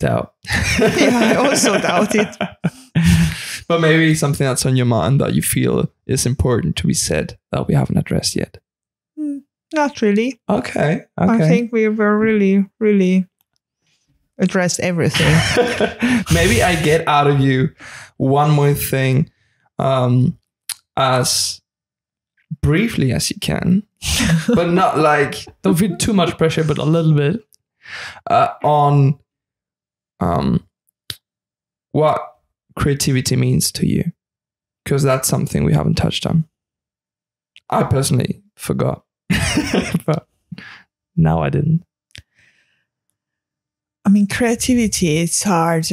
doubt. Yeah, I also doubt it. But maybe something that's on your mind that you feel is important to be said that we haven't addressed yet. Not really. Okay. I think we were really addressed everything. Maybe I get out of you one more thing as briefly as you can, but not like, don't feel too much pressure, but a little bit on what creativity means to you, because that's something we haven't touched on. I personally forgot, but now I didn't. I mean, creativity, it's hard.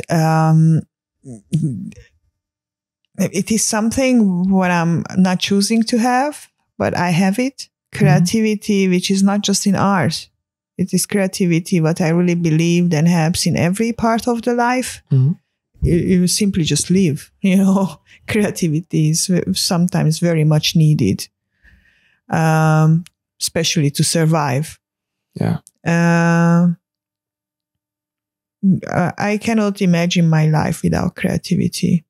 It is something what I'm not choosing to have, but I have it. Creativity, which is not just in art. It is creativity, what I really believed and helps in every part of the life. You simply just live, you know. Creativity is sometimes very much needed, especially to survive. Yeah. I cannot imagine my life without creativity.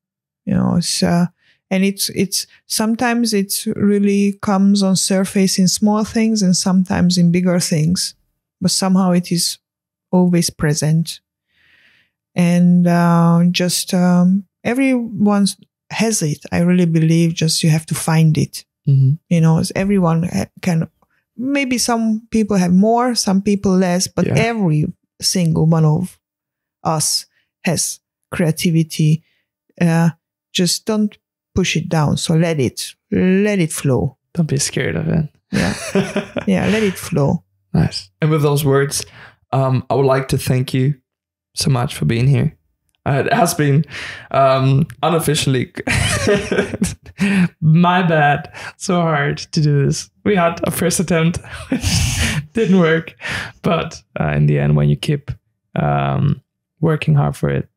You know, so, and it's sometimes it really comes on surface in small things and sometimes in bigger things, but somehow it is always present. And just everyone has it. I really believe just you have to find it. You know, everyone can, maybe some people have more, some people less, but every single one of us has creativity. Just don't push it down. So let it flow. Don't be scared of it. Yeah. Yeah. Let it flow. Nice. And with those words, I would like to thank you so much for being here. It has been unofficially my bad. So hard to do this. We had a first attempt, which didn't work. But in the end, when you keep working hard for it,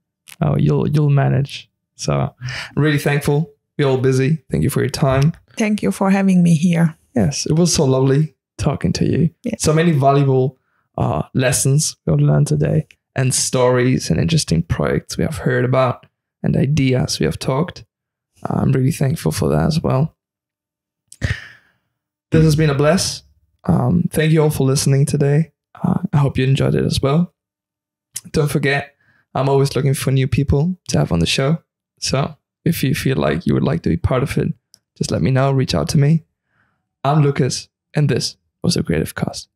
you'll manage. So I'm really thankful. We're all busy. Thank you for your time. Thank you for having me here. Yes, it was so lovely talking to you. Yes. So many valuable lessons we've learned today, and stories and interesting projects we have heard about, and ideas we have talked. I'm really thankful for that as well. This has been a bless. Thank you all for listening today. I hope you enjoyed it as well. Don't forget, I'm always looking for new people to have on the show. So if you feel like you would like to be part of it, just let me know, reach out to me. I'm Lucas, and this was The Creative Cast.